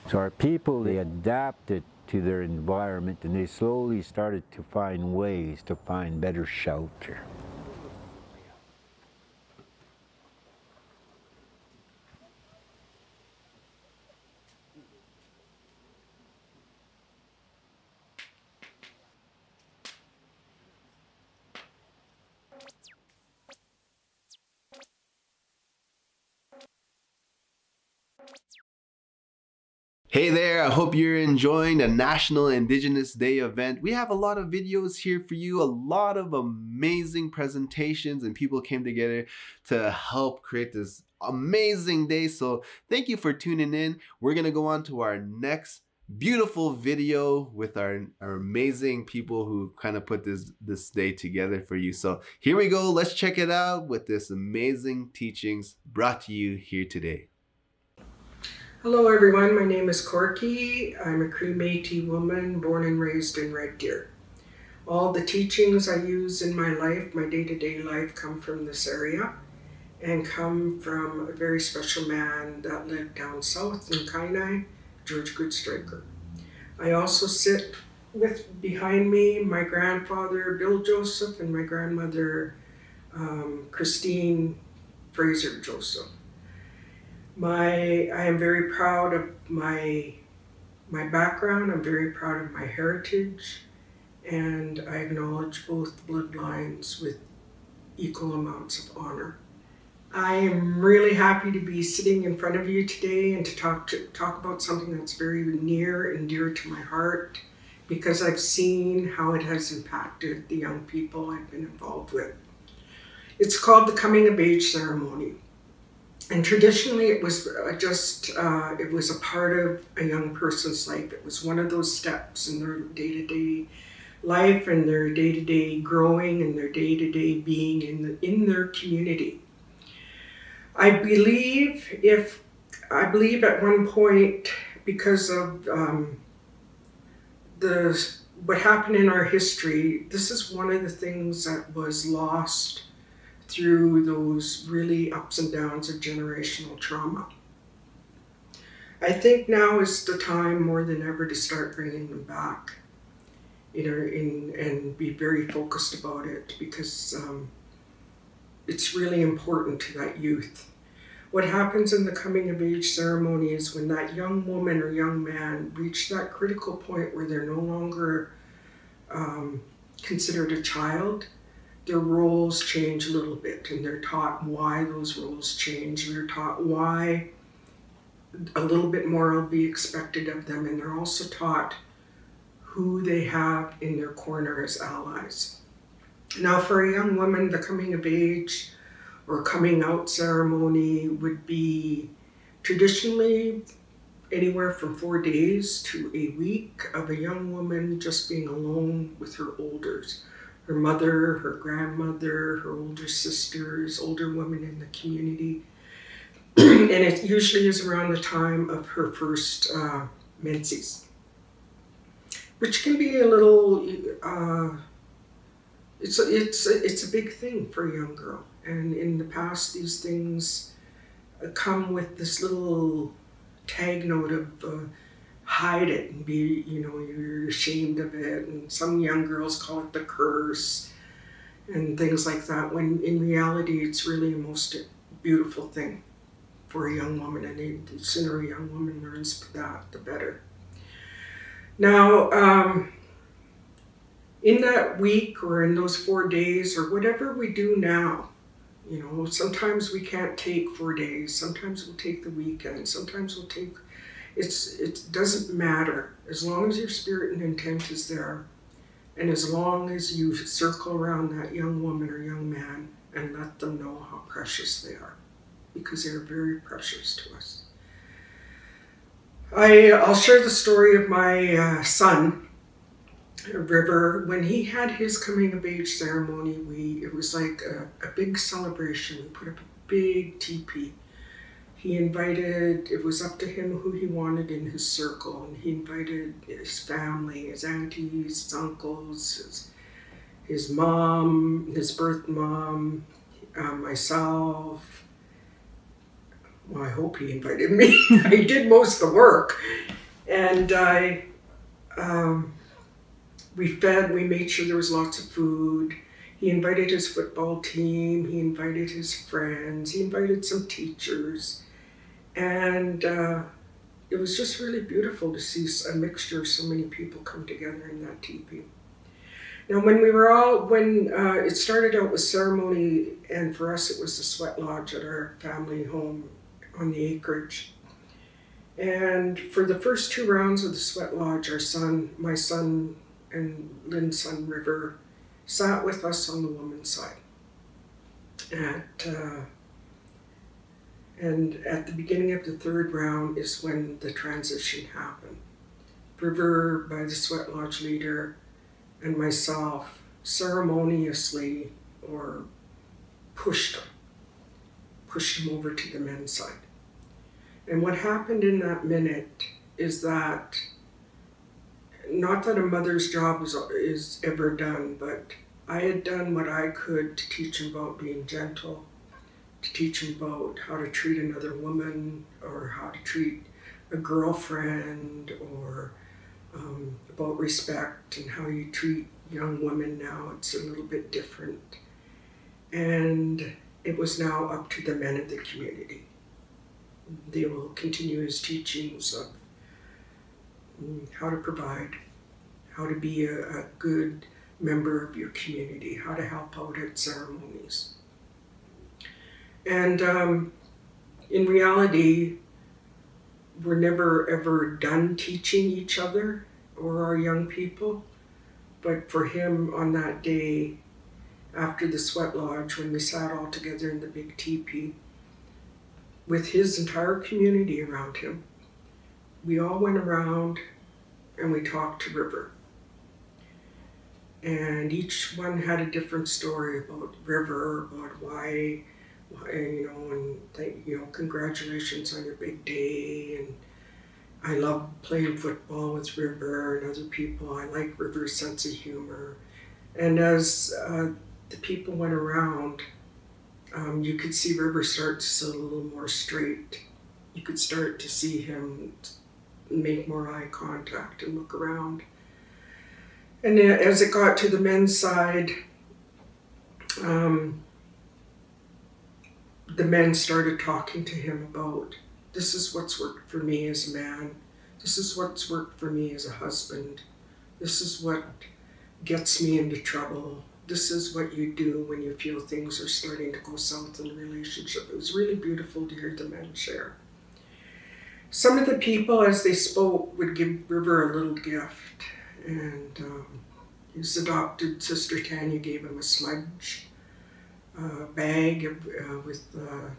So our people, they adapted to their environment, and they slowly started to find ways to find better shelter. Hey there, I hope you're enjoying the National Indigenous Day event. We have a lot of videos here for you, a lot of amazing presentations, and people came together to help create this amazing day. So thank you for tuning in. We're gonna go on to our next beautiful video with our amazing people who kind of put this day together for you. So here we go, let's check it out with this amazing teachings brought to you here today. Hello everyone, my name is Corky. I'm a Cree Métis woman born and raised in Red Deer. All the teachings I use in my life, my day-to-day life, come from this area and come from a very special man that lived down south in Kainai, George Goodstriker. I also sit with behind me my grandfather Bill Joseph and my grandmother Christine Fraser Joseph. I am very proud of my background. I'm very proud of my heritage, and I acknowledge both bloodlines with equal amounts of honor. I am really happy to be sitting in front of you today and to talk about something that's very near and dear to my heart, because I've seen how it has impacted the young people I've been involved with. It's called the Coming of Age Ceremony. And traditionally, it was just, it was a part of a young person's life. It was one of those steps in their day-to-day life and their day-to-day growing and their day-to-day being in their community. I believe at one point, because of what happened in our history, this is one of the things that was lost through those really ups and downs of generational trauma. I think now is the time more than ever to start bringing them back, you know, and be very focused about it, because it's really important to that youth. What happens in the coming of age ceremony is when that young woman or young man reach that critical point where they're no longer considered a child, their roles change a little bit, and they're taught why those roles change. They're taught why a little bit more will be expected of them, and they're also taught who they have in their corner as allies. Now, for a young woman, the coming of age or coming out ceremony would be traditionally anywhere from 4 days to a week of a young woman just being alone with her elders. Her mother, her grandmother, her older sisters, older women in the community. And it usually is around the time of her first menses, which can be a little, it's a big thing for a young girl. And in the past, these things come with this little tag note of, hide it and be, you know, you're ashamed of it, and some young girls call it the curse and things like that, when in reality it's really the most beautiful thing for a young woman, and the sooner a young woman learns that, the better. Now in that week or in those 4 days or whatever we do now, you know, sometimes we can't take 4 days, sometimes we'll take the weekend, sometimes we'll take it doesn't matter. As long as your spirit and intent is there, and as long as you circle around that young woman or young man and let them know how precious they are, because they are very precious to us. I'll share the story of my son, River. When he had his coming of age ceremony, it was like a big celebration. We put up a big teepee. He invited, it was up to him who he wanted in his circle, and he invited his family, his aunties, his uncles, his mom, his birth mom, myself. Well, I hope he invited me. I did most of the work. And we fed, we made sure there was lots of food. He invited his football team, he invited his friends, he invited some teachers. And it was just really beautiful to see a mixture of so many people come together in that teepee. Now, when we were all, it started out with ceremony, and for us it was the sweat lodge at our family home on the acreage. And for the first two rounds of the sweat lodge, our son, my son and Lynn's son River, sat with us on the woman's side. And at the beginning of the third round is when the transition happened. River, by the sweat lodge leader, and myself ceremoniously or pushed him over to the men's side. And what happened in that minute is that, not that a mother's job is ever done, but I had done what I could to teach him about being gentle, to teach him about how to treat another woman or how to treat a girlfriend, or about respect and how you treat young women now. It's a little bit different. And it was now up to the men of the community. They will continue his teachings of how to provide, how to be a good member of your community, how to help out at ceremonies. And in reality, we're never ever done teaching each other or our young people. But for him on that day, after the sweat lodge, when we sat all together in the big teepee, with his entire community around him, we all went around and we talked to River. And each one had a different story about River, about why, you know, and thank, you know, congratulations on your big day, and I love playing football with River and other people. I like River's sense of humor. And as the people went around, you could see River start to sit a little more straight. You could start to see him make more eye contact and look around. And as it got to the men's side, the men started talking to him about, this is what's worked for me as a man. This is what's worked for me as a husband. This is what gets me into trouble. This is what you do when you feel things are starting to go south in a relationship. It was really beautiful to hear the men share. Some of the people, as they spoke, would give River a little gift. And his adopted sister Tanya gave him a smudge bag with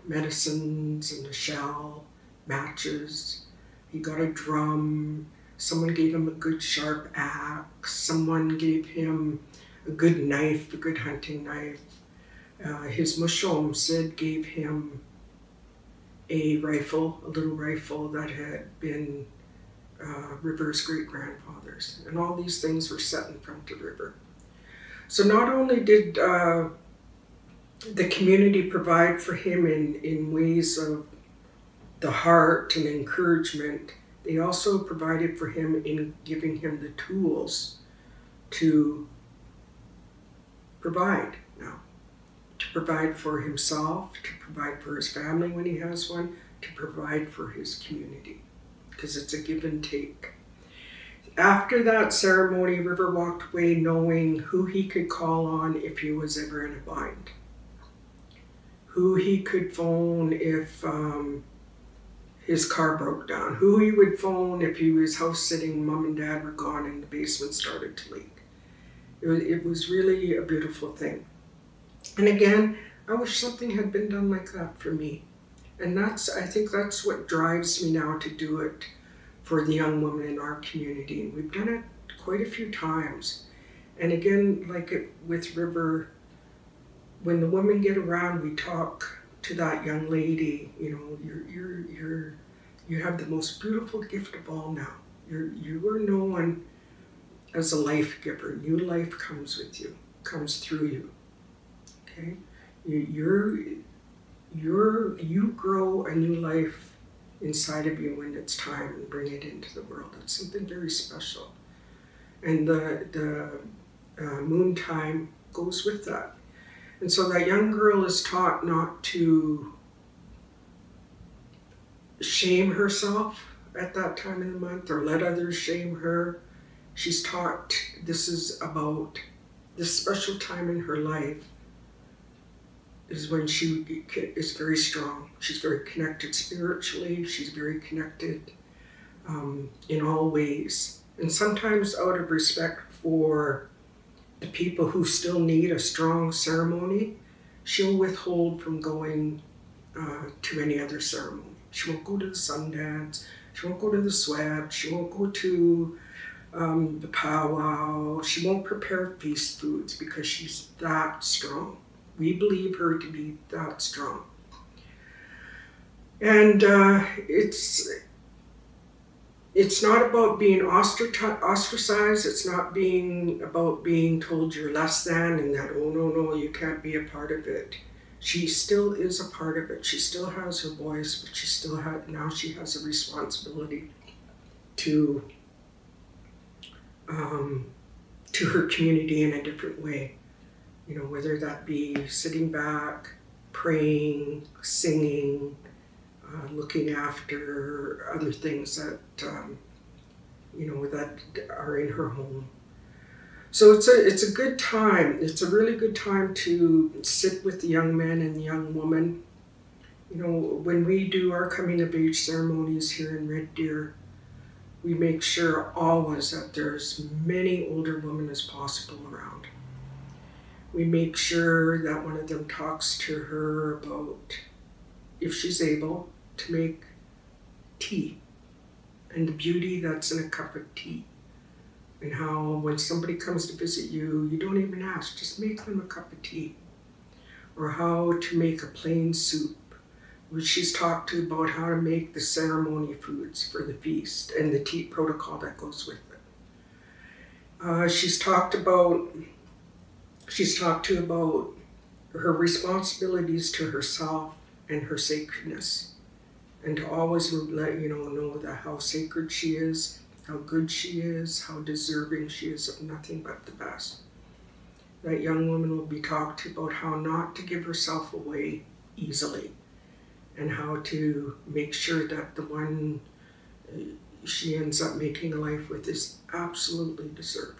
medicines and a shell, matches. He got a drum. Someone gave him a good sharp axe. Someone gave him a good knife, a good hunting knife. His mushroom Sid gave him a rifle, a little rifle that had been River's great-grandfather's. And all these things were set in front of River. So not only did the community provide for him in ways of the heart and encouragement, they also provided for him in giving him the tools to provide now, to provide for himself, to provide for his family when he has one, to provide for his community, because it's a give and take. After that ceremony, River walked away knowing who he could call on if he was ever in a bind, who he could phone if his car broke down, who he would phone if he was house sitting, mom and dad were gone and the basement started to leak. It was really a beautiful thing. And again, I wish something had been done like that for me. And I think that's what drives me now to do it for the young women in our community. And we've done it quite a few times. And again, like with River, when the women get around, we talk to that young lady, you know, you have the most beautiful gift of all now. You are known as a life giver. New life comes with you, comes through you, okay? You grow a new life inside of you when it's time and bring it into the world. It's something very special. And the moon time goes with that. And so that young girl is taught not to shame herself at that time in the month or let others shame her. She's taught this is about this special time in her life is when she is very strong. She's very connected spiritually. She's very connected in all ways. And sometimes out of respect for the people who still need a strong ceremony, she'll withhold from going to any other ceremony. She won't go to the sun dance, she won't go to the sweat, she won't go to the powwow, she won't prepare feast foods because she's that strong. We believe her to be that strong. And it's not about being ostracized, it's not about being told you're less than and that, oh no, no, you can't be a part of it. She still is a part of it. She still has her voice, but she still has, now she has a responsibility to her community in a different way. You know, whether that be sitting back, praying, singing, looking after other things that, you know, that are in her home. So it's a good time. It's a really good time to sit with the young men and the young woman. You know, when we do our coming of age ceremonies here in Red Deer, we make sure always that there's many older women as possible around. We make sure that one of them talks to her about, if she's able, to make tea and the beauty that's in a cup of tea, and how when somebody comes to visit you, you don't even ask, just make them a cup of tea, or how to make a plain soup, which she's talked to about how to make the ceremony foods for the feast and the tea protocol that goes with it. She's talked to about her responsibilities to herself and her sacredness, and to always let you know that how sacred she is, how good she is, how deserving she is of nothing but the best. That young woman will be talked to about how not to give herself away easily, and how to make sure that the one she ends up making a life with is absolutely deserving.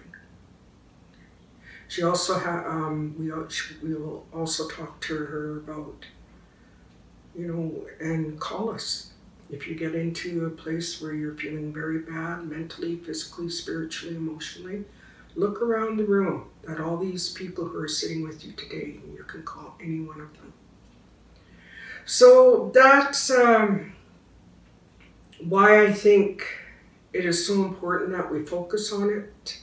She also we will also talk to her about, you know, and call us if you get into a place where you're feeling very bad, mentally, physically, spiritually, emotionally. Look around the room at all these people who are sitting with you today, and you can call any one of them. So that's why I think it is so important that we focus on it,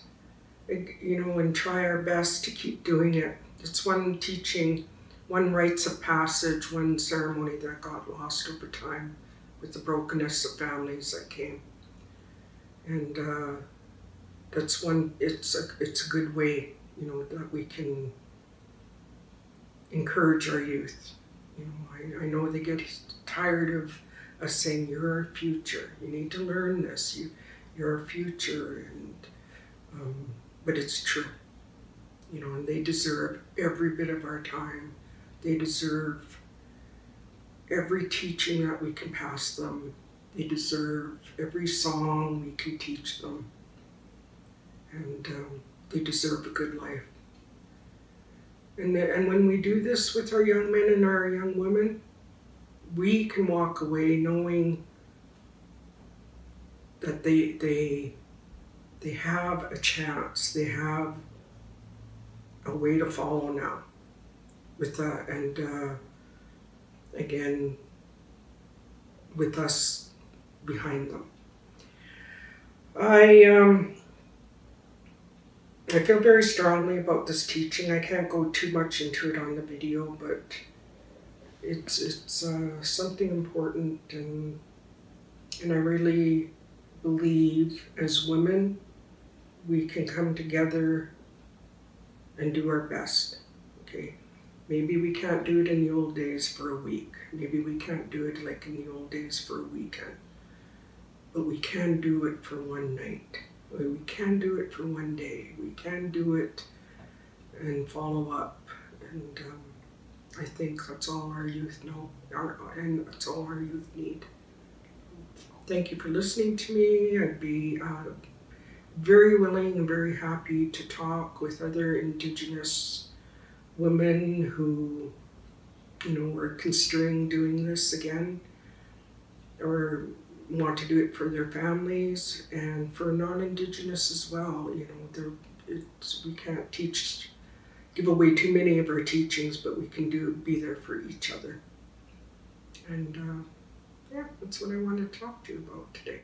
you know, and try our best to keep doing it. It's one teaching, one rites of passage, one ceremony that got lost over time with the brokenness of families that came. And that's one, it's a good way, you know, that we can encourage our youth. You know, I know they get tired of us saying, you're our future, you need to learn this, you're our future, and, but it's true. You know, and they deserve every bit of our time. They deserve every teaching that we can pass them. They deserve every song we can teach them. And they deserve a good life. And when we do this with our young men and our young women, we can walk away knowing that they have a chance. They have a way to follow now. with and again with us behind them. I feel very strongly about this teaching. I can't go too much into it on the video, but it's something important, and I really believe as women we can come together and do our best. Okay, maybe we can't do it in the old days for a week. Maybe we can't do it like in the old days for a weekend. But we can do it for one night. We can do it for one day. We can do it and follow up. And I think that's all our youth know, and that's all our youth need. Thank you for listening to me. I'd be very willing and very happy to talk with other Indigenous women who, you know, are considering doing this again, or want to do it for their families, and for non-Indigenous as well. You know, we can't give away too many of our teachings, but we can be there for each other. And yeah, that's what I want to talk to you about today.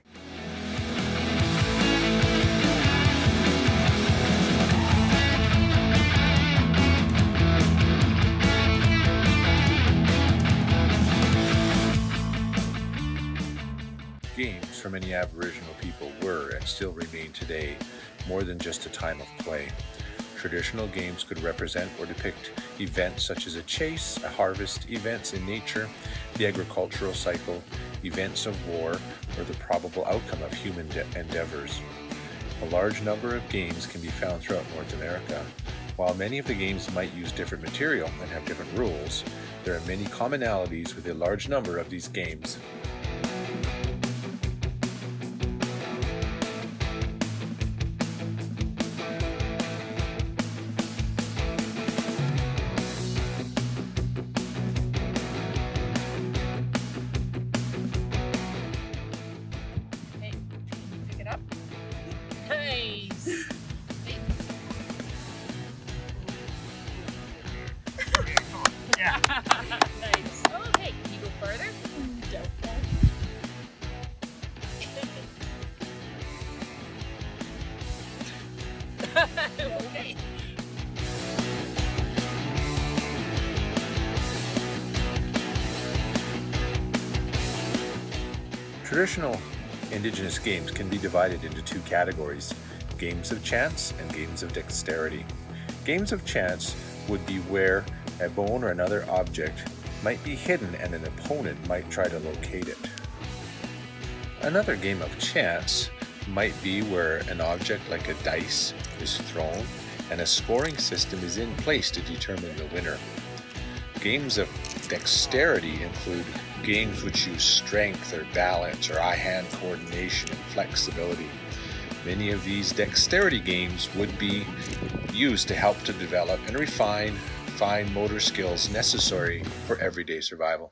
Games for many Aboriginal people were, and still remain today, more than just a time of play. Traditional games could represent or depict events such as a chase, a harvest, events in nature, the agricultural cycle, events of war, or the probable outcome of human endeavors. A large number of games can be found throughout North America. While many of the games might use different material and have different rules, there are many commonalities with a large number of these games. Traditional Indigenous games can be divided into two categories: games of chance and games of dexterity. Games of chance would be where a bone or another object might be hidden and an opponent might try to locate it. Another game of chance might be where an object like a dice is thrown and a scoring system is in place to determine the winner. Games of dexterity include games which use strength or balance or eye-hand coordination and flexibility. Many of these dexterity games would be used to help to develop and refine fine motor skills necessary for everyday survival.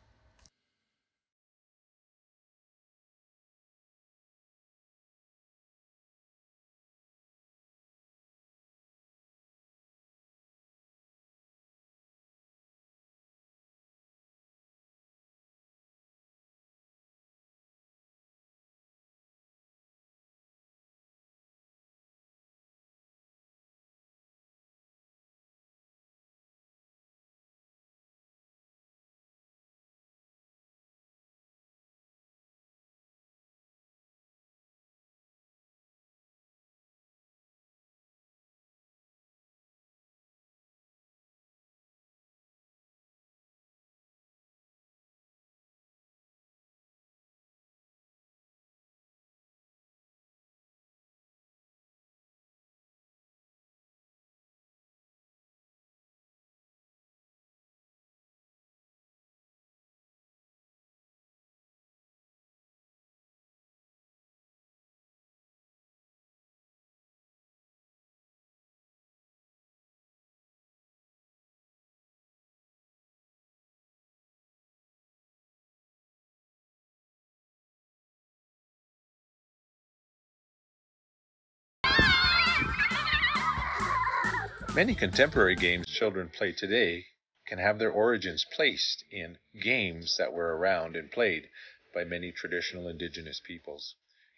Many contemporary games children play today can have their origins placed in games that were around and played by many traditional Indigenous peoples.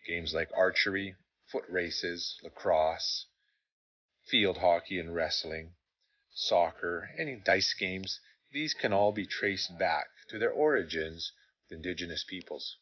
Games like archery, foot races, lacrosse, field hockey and wrestling, soccer, any dice games, these can all be traced back to their origins with Indigenous peoples.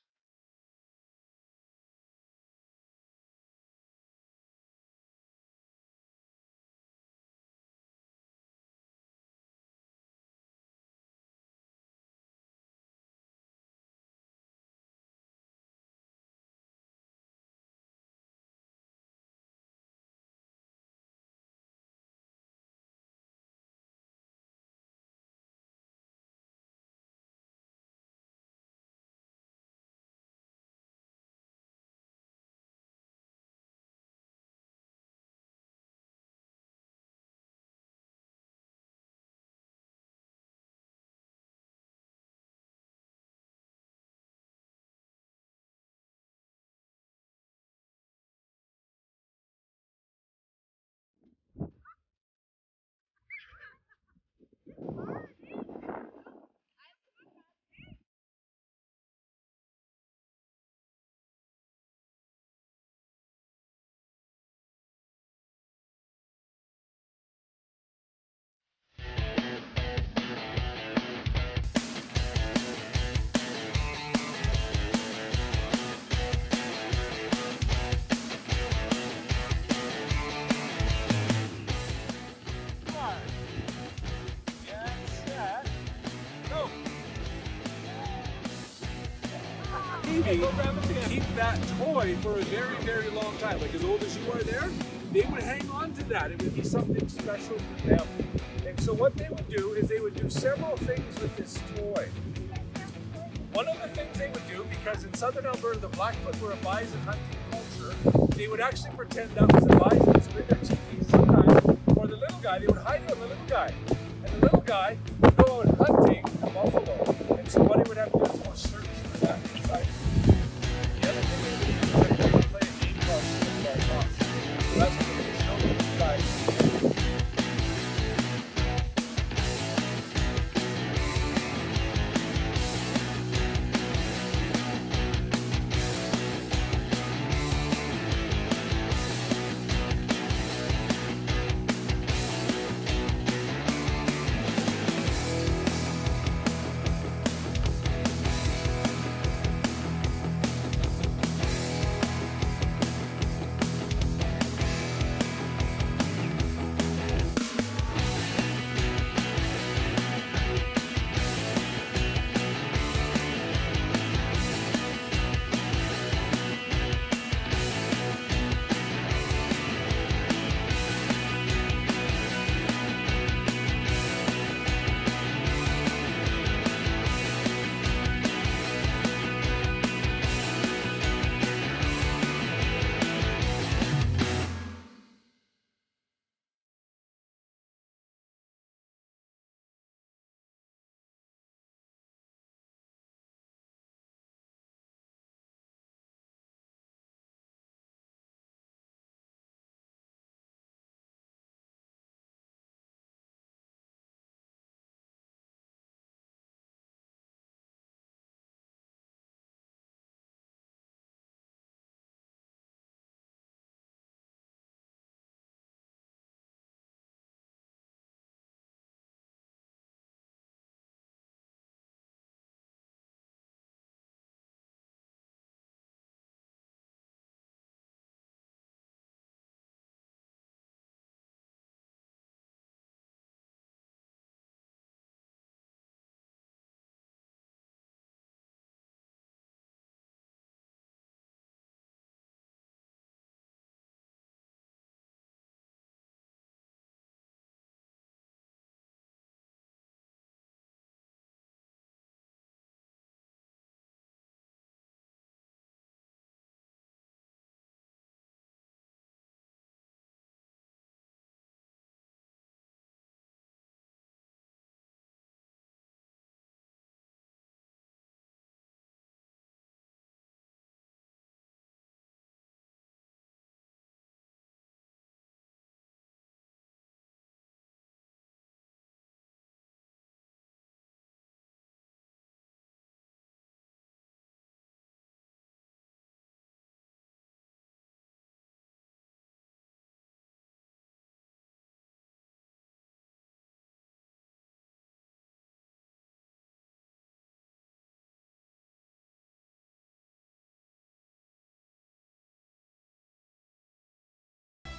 Keep that toy for a very, very long time. Like as old as you are there, they would hang on to that. It would be something special for them. And so what they would do is they would do several things with this toy. One of the things they would do, because in southern Alberta, the Blackfoot were a bison hunting culture, they would actually pretend that was a bison. So in their teepees sometimes, or the little guy, they would hide on the little guy. And the little guy would go out hunting a buffalo. And so what he would have to do is more search for that inside.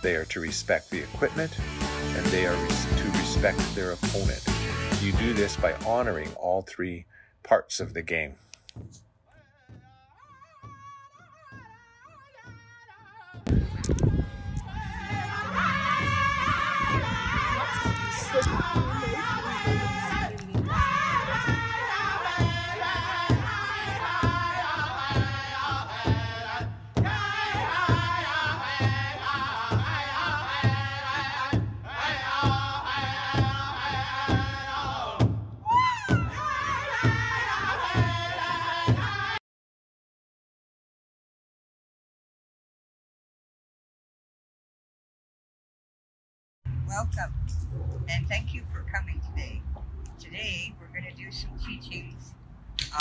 They are to respect the equipment, and they are to respect their opponent. You do this by honoring all three parts of the game. Welcome, and thank you for coming today. Today we're going to do some teachings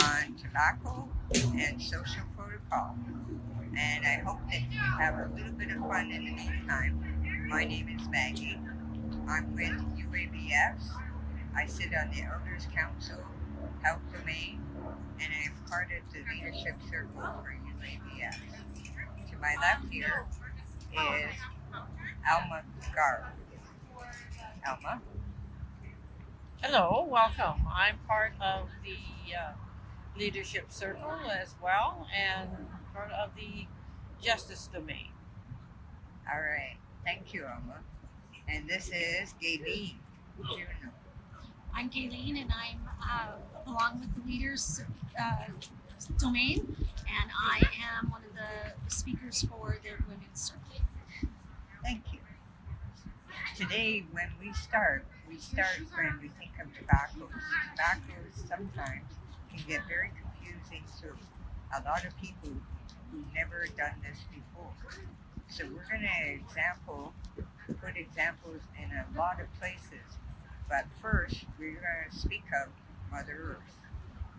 on tobacco and social protocol, and I hope that you have a little bit of fun in the meantime. My name is Maggie. I'm with UABF. I sit on the Elders Council, Health Domain, and I am part of the Leadership Circle for UABF. To my left here is Alma Garb. Alma. Hello, welcome. I'm part of the Leadership Circle as well, and part of the Justice Domain. All right. Thank you, Alma. And this is Gayleen. I'm Gayleen, and I'm along with the Leaders Domain, and I am one of the speakers for their Women's Circle. Thank you. Today, when we start when we think of tobacco. Tobacco sometimes can get very confusing to a lot of people who've never done this before. So we're going to put examples in a lot of places. But first, we're going to speak of Mother Earth.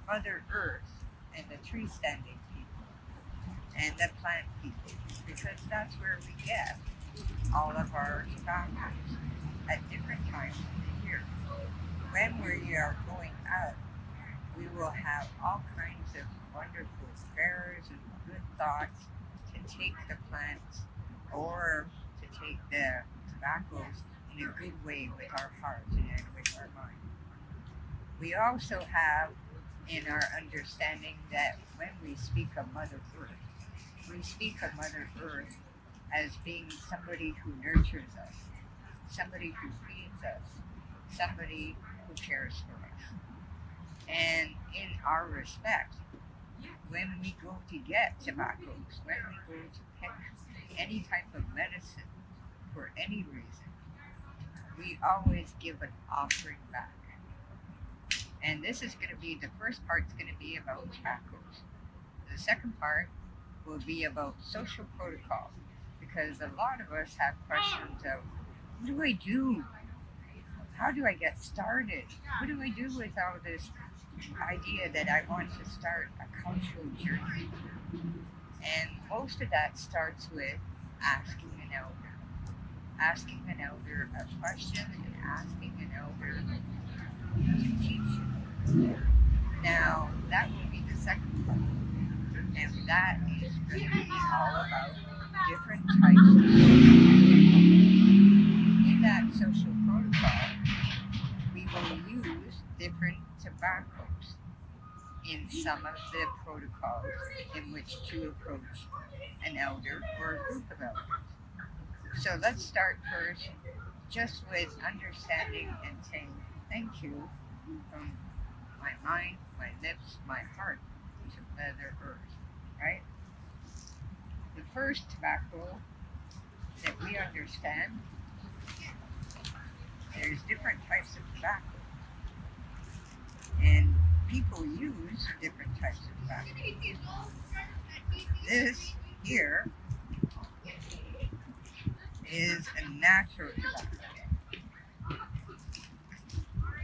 Mother Earth and the tree-standing people and the plant people, because that's where we get all of our tobacco at different times of the year. When we are going out, we will have all kinds of wonderful prayers and good thoughts to take the plants or to take the tobacco in a good way with our hearts and with our mind. We also have in our understanding that when we speak of Mother Earth, we speak of Mother Earth as being somebody who nurtures us, somebody who feeds us, somebody who cares for us. And in our respect, when we go to get tobaccos, when we go to pick any type of medicine for any reason, we always give an offering back. And this is going to be, the first part's going to be about tobaccos. The second part will be about social protocol, because a lot of us have questions of, what do I do? How do I get started? What do I do with all this idea that I want to start a cultural journey? And most of that starts with asking an elder. Asking an elder a question and asking an elder to teach you. Now, that will be the second part. And that is going to be all about different types of social protocol. In that social protocol, we will use different tobaccos in some of the protocols in which to approach an elder or a group of elders. So let's start first just with understanding and saying thank you from my mind, my lips, my heart to Mother Earth, right? The first tobacco that we understand, there's different types of tobacco, and people use different types of tobacco. This here is a natural tobacco,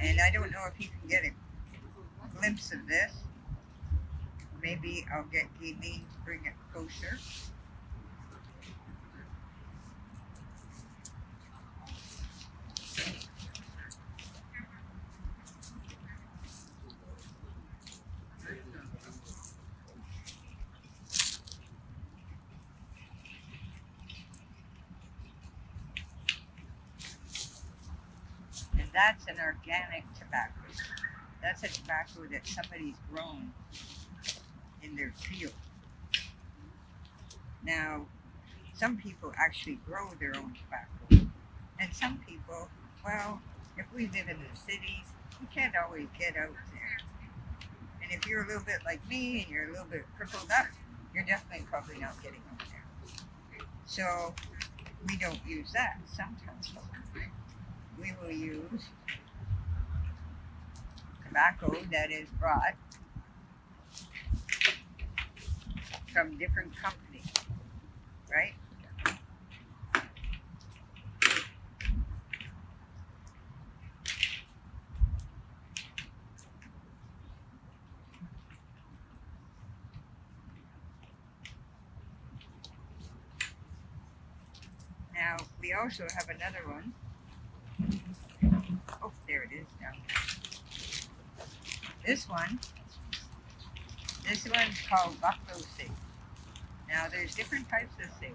and I don't know if you can get a glimpse of this. Maybe I'll get Gayleen to bring it closer. That's an organic tobacco. That's a tobacco that somebody's grown in their field. Now, some people actually grow their own tobacco. And some people, well, if we live in the cities, you can't always get out there. And if you're a little bit like me and you're a little bit crippled up, you're definitely probably not getting out there. So we don't use that sometimes. We will use tobacco that is brought from different companies, right? Now, we also have another one. Oh, there it is now. This one's called buffalo sage. Now, there's different types of sage.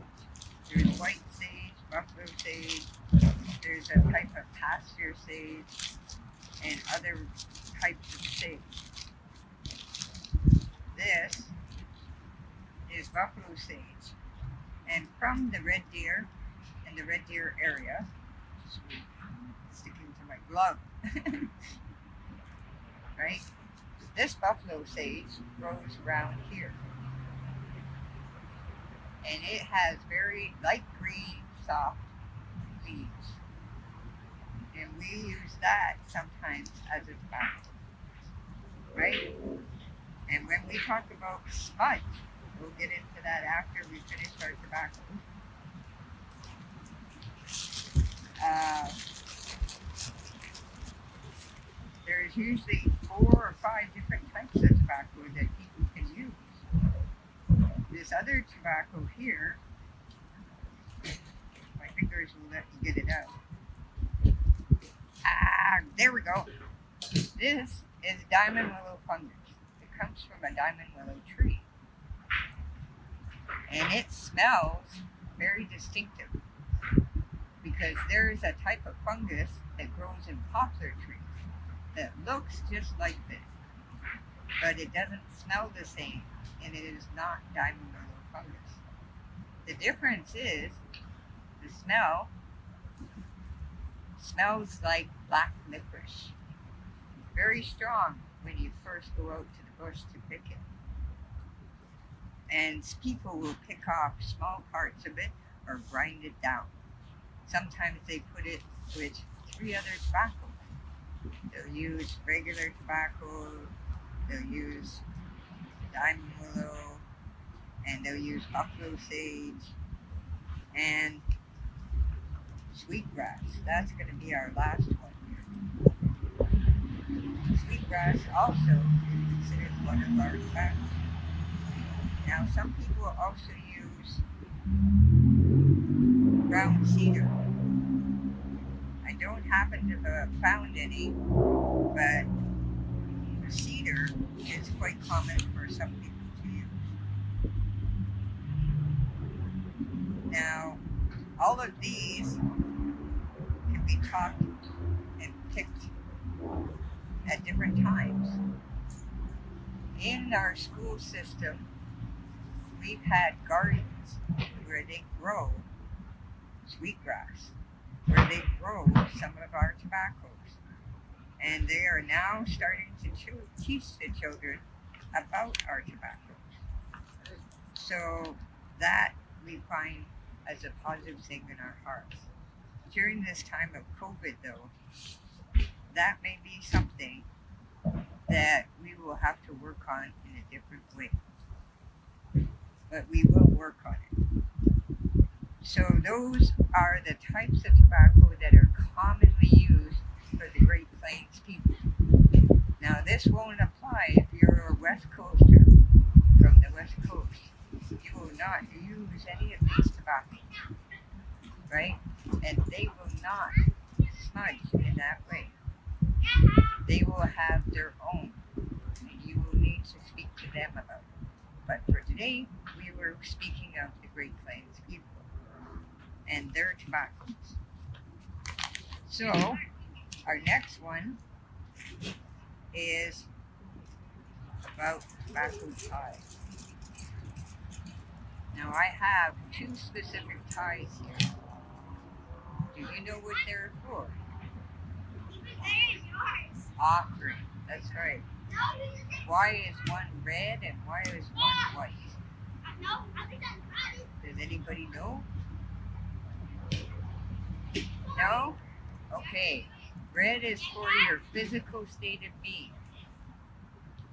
There's white sage, buffalo sage, there's a type of pasture sage, and other types of sage. This is buffalo sage. And from the Red Deer, in the Red Deer area, sticking to my glove, right? This buffalo sage grows around here. And it has very light green, soft leaves. And we use that sometimes as a tobacco, right? And when we talk about smudge, we'll get into that after we finish our tobacco. There's usually 4 or 5 different types of tobacco that people can use. This other tobacco here, my fingers will let me get it out. Ah, there we go. This is diamond willow fungus. It comes from a diamond willow tree. And it smells very distinctive because there is a type of fungus that grows in poplar trees that looks just like this, but it doesn't smell the same, and it is not diamond willow fungus. The difference is the smell smells like black licorice. Very strong when you first go out to the bush to pick it. And people will pick off small parts of it or grind it down. Sometimes they put it with 3 other tobaccos. They'll use regular tobacco, they'll use diamond willow, and they'll use buffalo sage and sweetgrass. That's going to be our last one here. Sweetgrass also is considered one of our tobaccos. Now, some people also use brown cedar. I don't happen to have found any, but cedar is quite common for some people to use. Now, all of these can be chopped and picked at different times. In our school system, we've had gardens where they grow sweetgrass, where they grow some of our tobaccos. And they are now starting to teach the children about our tobaccos. So that we find as a positive thing in our hearts. During this time of COVID though, that may be something that we will have to work on in a different way. But we will work on it. So those are the types of tobacco that are commonly used for the Great Plains people. Now this won't apply if you're a West Coaster from the West Coast. You will not use any of these tobaccos, right? And they will not smudge in that way. They will have their own, and you will need to speak to them about it. But for today, we were speaking of the Great Plains people and their tobaccos. So, Our next one is about Blackfoot ties. Now I have two specific ties here. Do you know what they're for? They're yours. Offering. That's right. Why is one red and why is one white? Does anybody know? No? Okay. Red is for your physical state of being.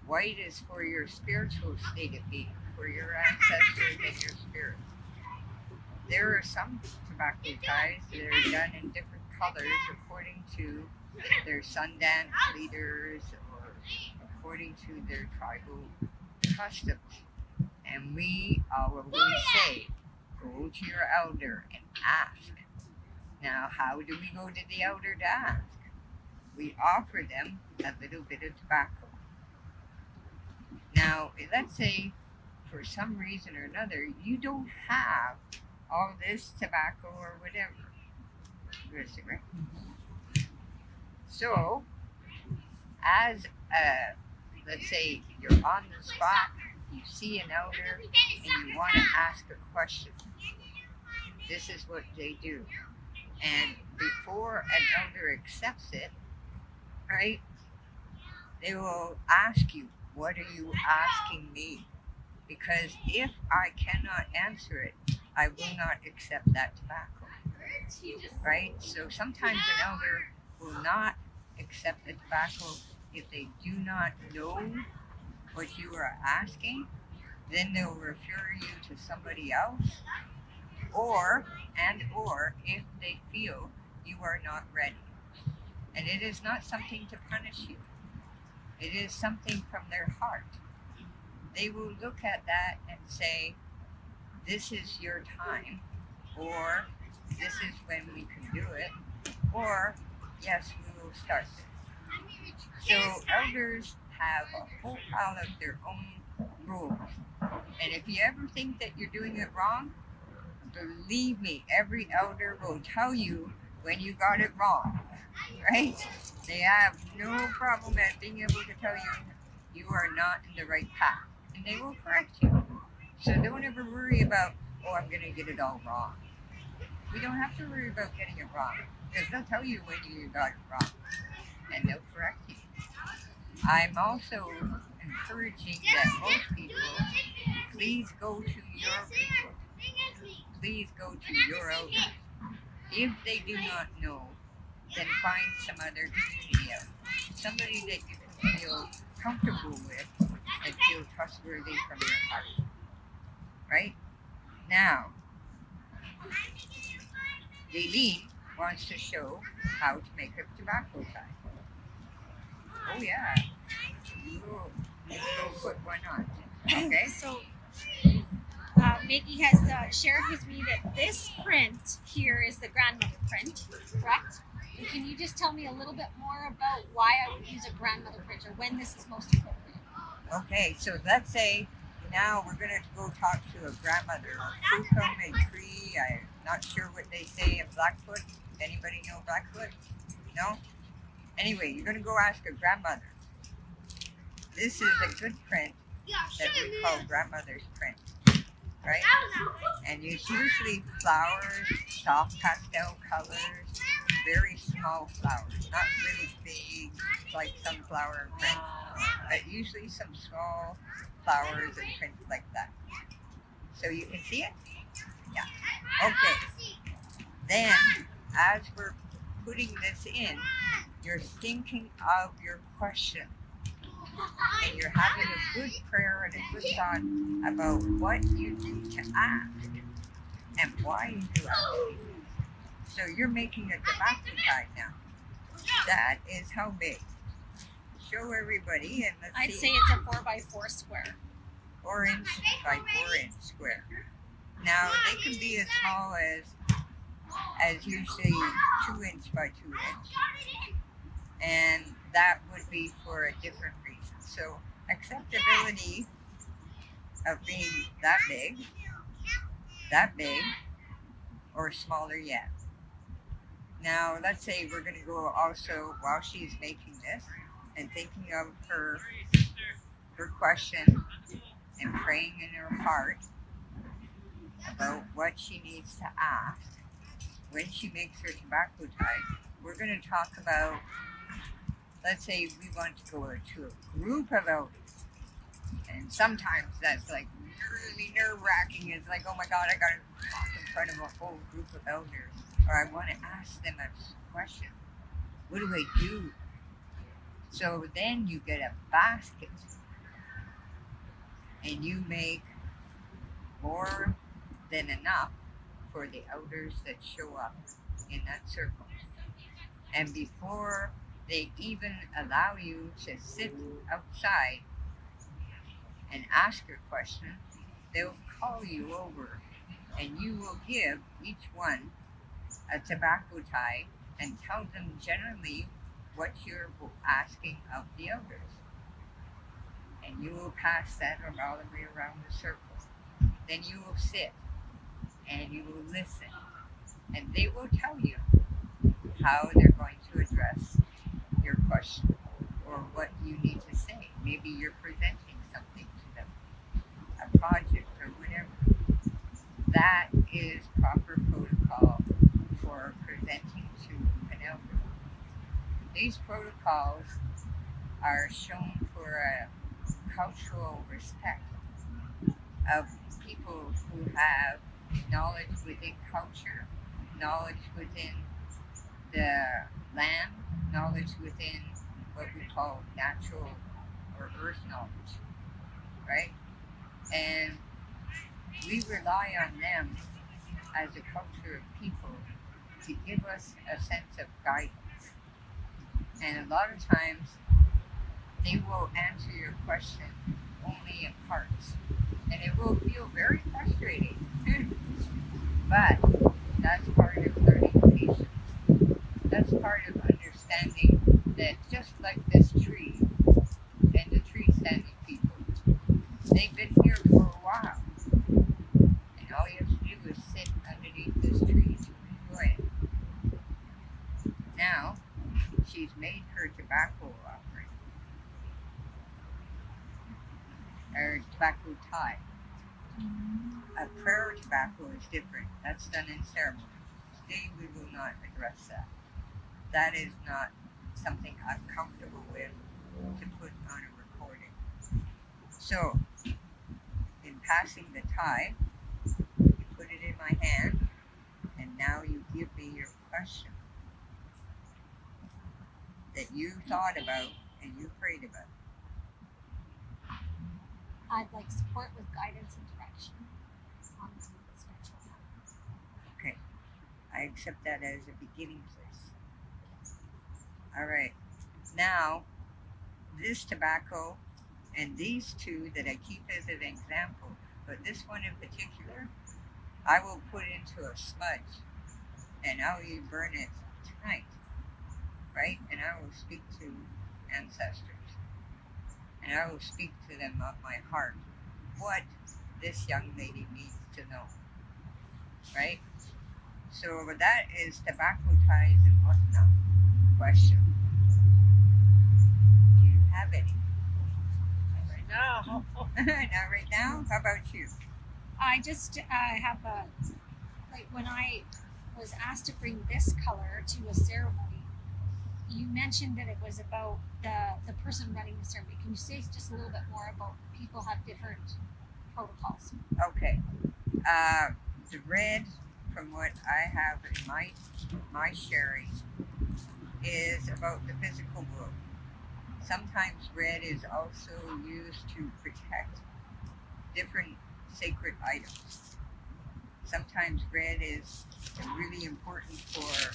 White is for your spiritual state of being, for your ancestors and your spirit. There are some tobacco ties that are done in different colors according to their Sundance leaders or according to their tribal customs. And we always say, go to your elder and ask. Now, how do we go to the elder to ask? We offer them a little bit of tobacco. Now, let's say for some reason or another, you don't have all this tobacco or whatever. So, as let's say you're on the spot, you see an elder and you want to ask a question. This is what they do. And before an elder accepts it, right, they will ask you, what are you asking me? Because if I cannot answer it, I will not accept that tobacco, right? So sometimes an elder will not accept the tobacco if they do not know what you are asking. Then they'll refer you to somebody else, or if they feel you are not ready. And it is not something to punish you. It is something from their heart. They will look at that and say, this is your time, or this is when we can do it, or yes, we will start it. So elders have a whole pile of their own rules. And if you ever think that you're doing it wrong, believe me, every elder will tell you when you got it wrong, right? They have no problem at being able to tell you you are not in the right path, and they will correct you. So don't ever worry about, oh, I'm going to get it all wrong. We don't have to worry about getting it wrong, because they'll tell you when you got it wrong, and they'll correct you. I'm also encouraging that most people, please go to your people. Please go to your elders. If they do not know, then find some other community out. Somebody that you can feel comfortable with and feel trustworthy from your heart. Right? Now, Gayleen wants to show how to make a tobacco tie. Oh yeah. You'll put one on. Okay? So, Mickey has shared with me that this print here is the grandmother print, correct? And can you just tell me a little bit more about why I would use a grandmother print or when this is most appropriate? Okay, so let's say now we're going to go talk to a grandmother, a Kokum, a Cree, I'm not sure what they say, a Blackfoot. Anybody know Blackfoot? No? Anyway, you're going to go ask a grandmother. This is a good print that we call grandmother's print. Right? And it's usually flowers, soft pastel colors, very small flowers, not really big like sunflower print, but usually some small flowers and prints like that. So you can see it? Yeah. Okay. Then, as we're putting this in, you're thinking of your question. And you're having a good prayer and a good thought about what you need to ask and why you ask. So you're making a tobacco tie now. That is how big? Show everybody and let's see. I'd say it's a 4 by 4 square. 4 inch by 4 inch square. Now they can be as small as usually 2 inch by 2 inch. And that would be for a different reason. So acceptability of being that big, or smaller yet. Now, let's say we're going to go also while she's making this and thinking of her question and praying in her heart about what she needs to ask when she makes her tobacco tie. We're going to talk about, let's say we want to go to a group of elders, and sometimes that's like really nerve-wracking. It's like, oh my God, I got to talk in front of a whole group of elders, or I want to ask them a question. What do I do? So then you get a basket and you make more than enough for the elders that show up in that circle. And before they even allow you to sit outside and ask your question, they'll call you over and you will give each one a tobacco tie and tell them generally what you're asking of the elders. And you will pass that all the way around the circle. Then you will sit and you will listen, and they will tell you how they're going to address your question or what you need to say. Maybe you're presenting something to them, a project or whatever. That is proper protocol for presenting to an elder. These protocols are shown for a cultural respect of people who have knowledge within culture, knowledge within the land, knowledge within what we call natural or earth knowledge, right? And we rely on them as a culture of people to give us a sense of guidance. And a lot of times they will answer your question only in parts, and it will feel very frustrating. But that's part of learning patience. That's part of understanding that just like this tree and the tree standing people, they've been here for a while. And all you have to do is sit underneath this tree to enjoy it. Now, she's made her tobacco offering, or tobacco tie. A prayer tobacco is different. That's done in ceremony. Today we will not address that. That is not something I'm comfortable with to put on a recording. So, in passing the tie, you put it in my hand, and now you give me your question that you thought about and you prayed about. I'd like support with guidance and direction on the spiritual path. Okay. I accept that as a beginning place. All right. Now, this tobacco and these two that I keep as an example, but this one in particular, I will put into a smudge and I will burn it tonight, right? And I will speak to ancestors. And I will speak to them of my heart, what this young lady needs to know, right? So that is tobacco ties and whatnot question. Do you have any? No. Not right now? How about you? I just have a, like when I was asked to bring this color to a ceremony, you mentioned that it was about the person running the ceremony. Can you say just a little bit more about people have different protocols? Okay. The red, from what I have in my sharing, is about the physical world. Sometimes red is also used to protect different sacred items. Sometimes red is really important for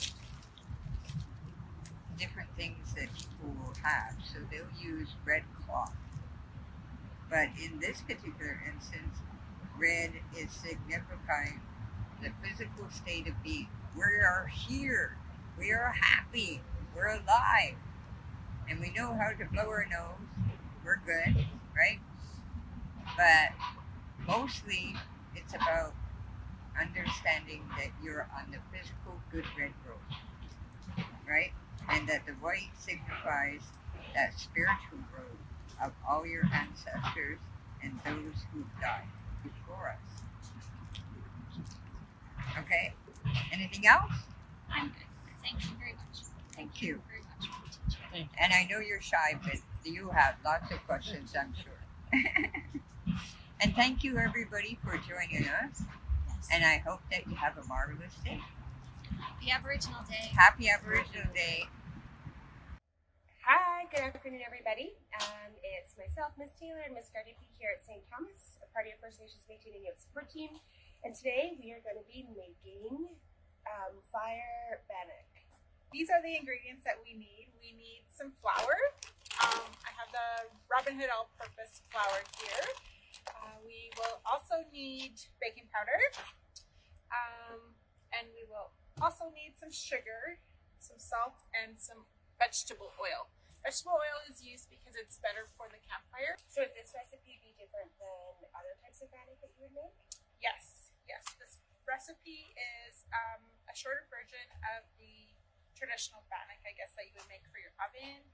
different things that people will have, so they'll use red cloth. But in this particular instance, red is signifying the physical state of being. We are here, we are happy, we're alive, and we know how to blow our nose, we're good, right? But mostly it's about understanding that you're on the physical good red road. right? And that the white signifies that spiritual road of all your ancestors and those who died before us. Okay, anything else? I'm good. Thank you very much. Thank you. Very much for teaching. And I know you're shy, but you have lots of questions, I'm sure. And thank you everybody for joining us. Yes. And I hope that you have a marvelous day. Happy Aboriginal Day. Happy Aboriginal Day. Hi, good afternoon everybody. It's myself, Miss Taylor and Miss Gardipi here at St. Thomas, a part of First Nations Métis Native support team. And today we are going to be making fire bannock. These are the ingredients that we need. We need some flour. I have the Robin Hood all-purpose flour here. We will also need baking powder. And we will also need some sugar, some salt, and some vegetable oil. Vegetable oil is used because it's better for the campfire. So would this recipe be different than other types of bannock that you would make? Yes, yes. This recipe is a shorter version of the traditional bannock, I guess, that you would make for your oven.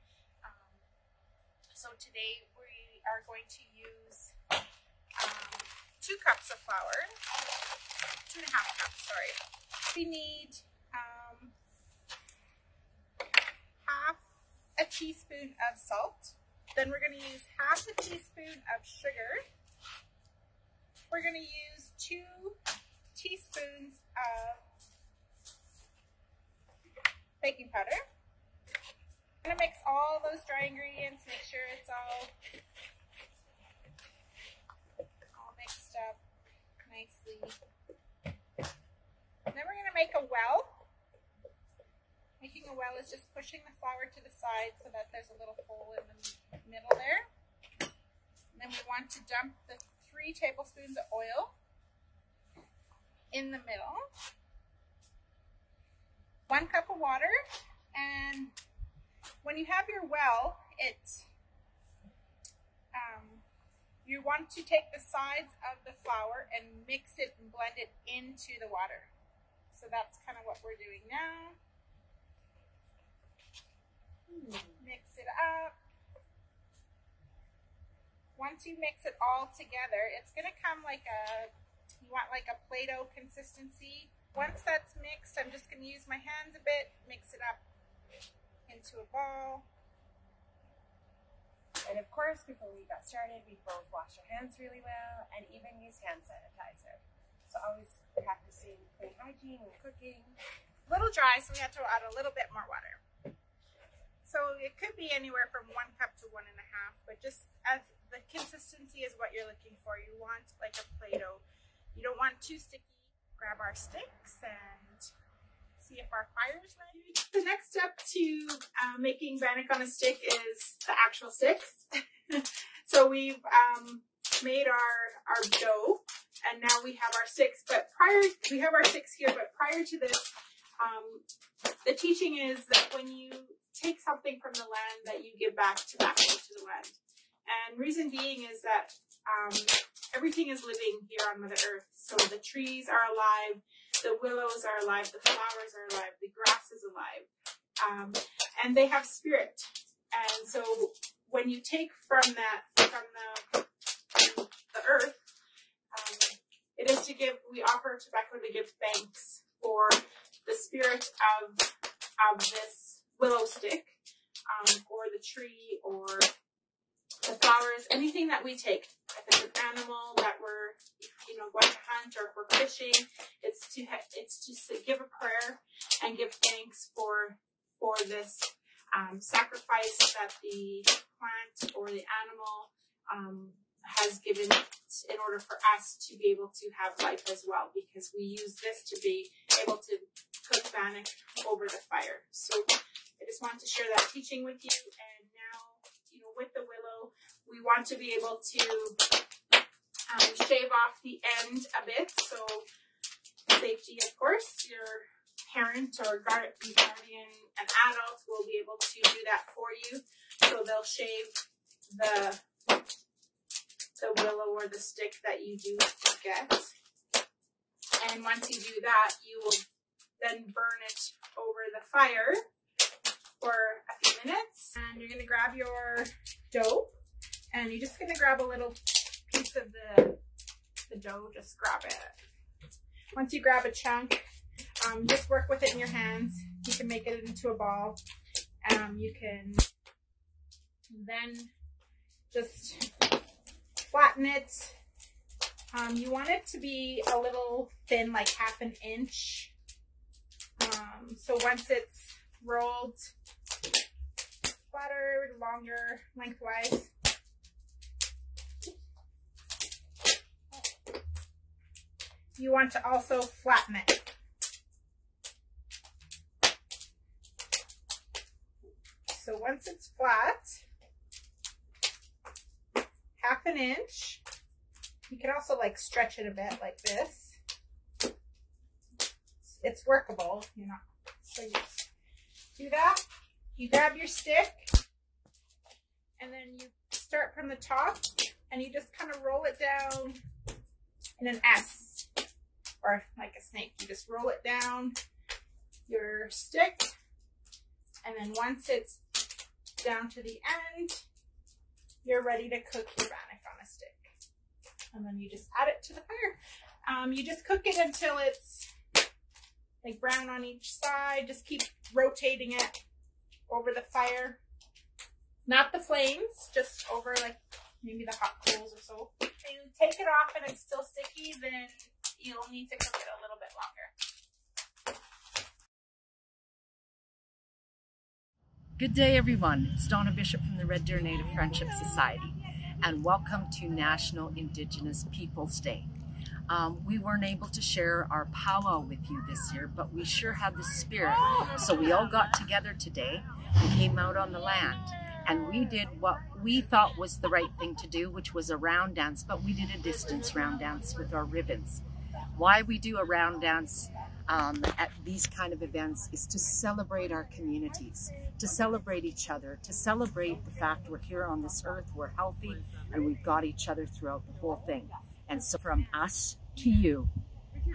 So today we are going to use 2 cups of flour, 2½ cups, sorry. We need half a teaspoon of salt. Then we're going to use half a teaspoon of sugar. We're going to use 2 teaspoons of baking powder. I'm going to mix all those dry ingredients, make sure it's all mixed up nicely. And then we're going to make a well. Making a well is just pushing the flour to the side so that there's a little hole in the middle there. And then we want to dump the 3 tablespoons of oil in the middle, 1 cup of water, and when you have your well, you want to take the sides of the flour and mix it and blend it into the water. So that's kind of what we're doing now. Mix it up. Once you mix it all together, it's going to come like a, you want like a Play-Doh consistency. Once that's mixed, I'm just going to use my hands a bit, mix it up into a ball. And of course, before we got started, we both washed our hands really well and even used hand sanitizer. So always practicing clean hygiene and cooking. A little dry, so we had to add a little bit more water. So it could be anywhere from 1 cup to 1½ cups, but just as the consistency is what you're looking for. You want like a Play-Doh. You don't want too sticky. Grab our sticks and see if our fire is ready. The next step to making bannock on a stick is the actual sticks. So we've made our dough and now we have our sticks, but prior to this, the teaching is that when you take something from the land that you give back to the land. And reason being is that everything is living here on Mother Earth. So the trees are alive, the willows are alive, the flowers are alive, the grass is alive. And they have spirit. And so when you take from the earth, it is to give, we offer tobacco to give thanks for the spirit of this willow stick, or the tree, or the flowers, anything that we take. If it's an animal that we're, going to hunt, or if we're fishing, it's to give a prayer and give thanks for this sacrifice that the plant or the animal has given in order for us to be able to have life as well. Because we use this to be able to cook bannock over the fire. So I just wanted to share that teaching with you. And now, with the willow, we want to be able to shave off the end a bit, so safety, of course, your parent or guardian, an adult, will be able to do that for you. So they'll shave the willow or the stick that you do get. And once you do that, you will then burn it over the fire for a few minutes, and you're gonna grab your dough, and you're just gonna grab a little piece of the dough, just grab it. Once you grab a chunk, just work with it in your hands. You can make it into a ball. You can then just flatten it. You want it to be a little thin, like half an inch. So once it's rolled, flatter, longer, lengthwise. You want to also flatten it. So once it's flat, half an inch. You can also like stretch it a bit like this. It's workable, you know. So you do that. You grab your stick, and then you start from the top, and you just kind of roll it down in an S, or like a snake. You just roll it down your stick, and then once it's down to the end, you're ready to cook your bannock on a stick. And then you just add it to the fire. You just cook it until it's like brown on each side. Just keep rotating it over the fire. Not the flames, just over like maybe the hot coals or so. If you take it off and it's still sticky, then you'll need to cook it a little bit longer. Good day, everyone. It's Donna Bishop from the Red Deer Native Friendship Society, and welcome to National Indigenous Peoples Day. We weren't able to share our powwow with you this year, but we sure had the spirit. So we all got together today and came out on the land, and we did what we thought was the right thing to do, which was a round dance, but we did a distance round dance with our ribbons. Why we do a round dance at these kind of events is to celebrate our communities, to celebrate each other, to celebrate the fact we're here on this earth, we're healthy, and we've got each other throughout the whole thing. And so from us to you,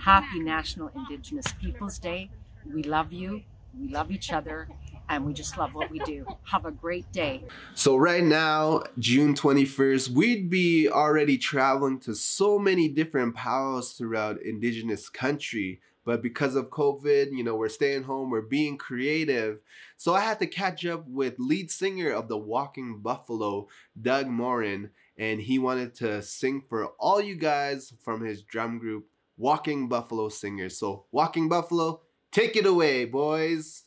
happy National Indigenous Peoples Day. We love you, we love each other, and we just love what we do. Have a great day. So right now, June 21st, we'd be already traveling to so many different powwows throughout Indigenous country. But because of COVID, you know, we're staying home, we're being creative. So I had to catch up with lead singer of the Walking Buffalo, Doug Morin, and he wanted to sing for all you guys from his drum group, Walking Buffalo Singers. So Walking Buffalo, take it away, boys.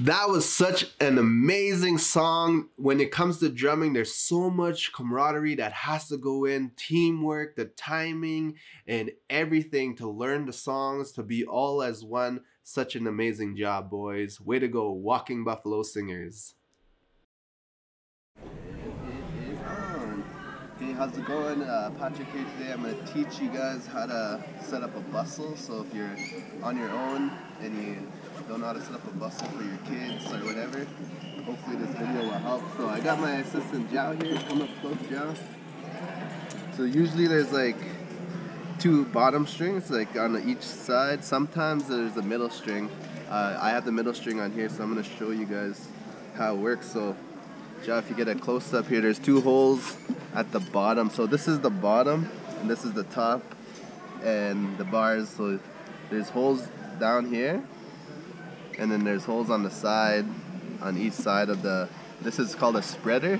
That was such an amazing song. When it comes to drumming, there's so much camaraderie that has to go in, teamwork, the timing, and everything to learn the songs, to be all as one. Such an amazing job, boys. Way to go, Walking Buffalo Singers. Hey, how's it going? Patrick here today. I'm going to teach you guys how to set up a bustle. So if you're on your own and you don't know how to set up a bustle for your kids or whatever, hopefully this video will help. So I got my assistant Zhao here. Come up close, Zhao. So usually there's like two bottom strings like on each side. Sometimes there's a middle string. I have the middle string on here, so I'm going to show you guys how it works. So Zhao, if you get a close up here, there's two holes at the bottom. So this is the bottom and this is the top and the bars. So there's holes down here, and then there's holes on the side, on each side of the, this is called a spreader,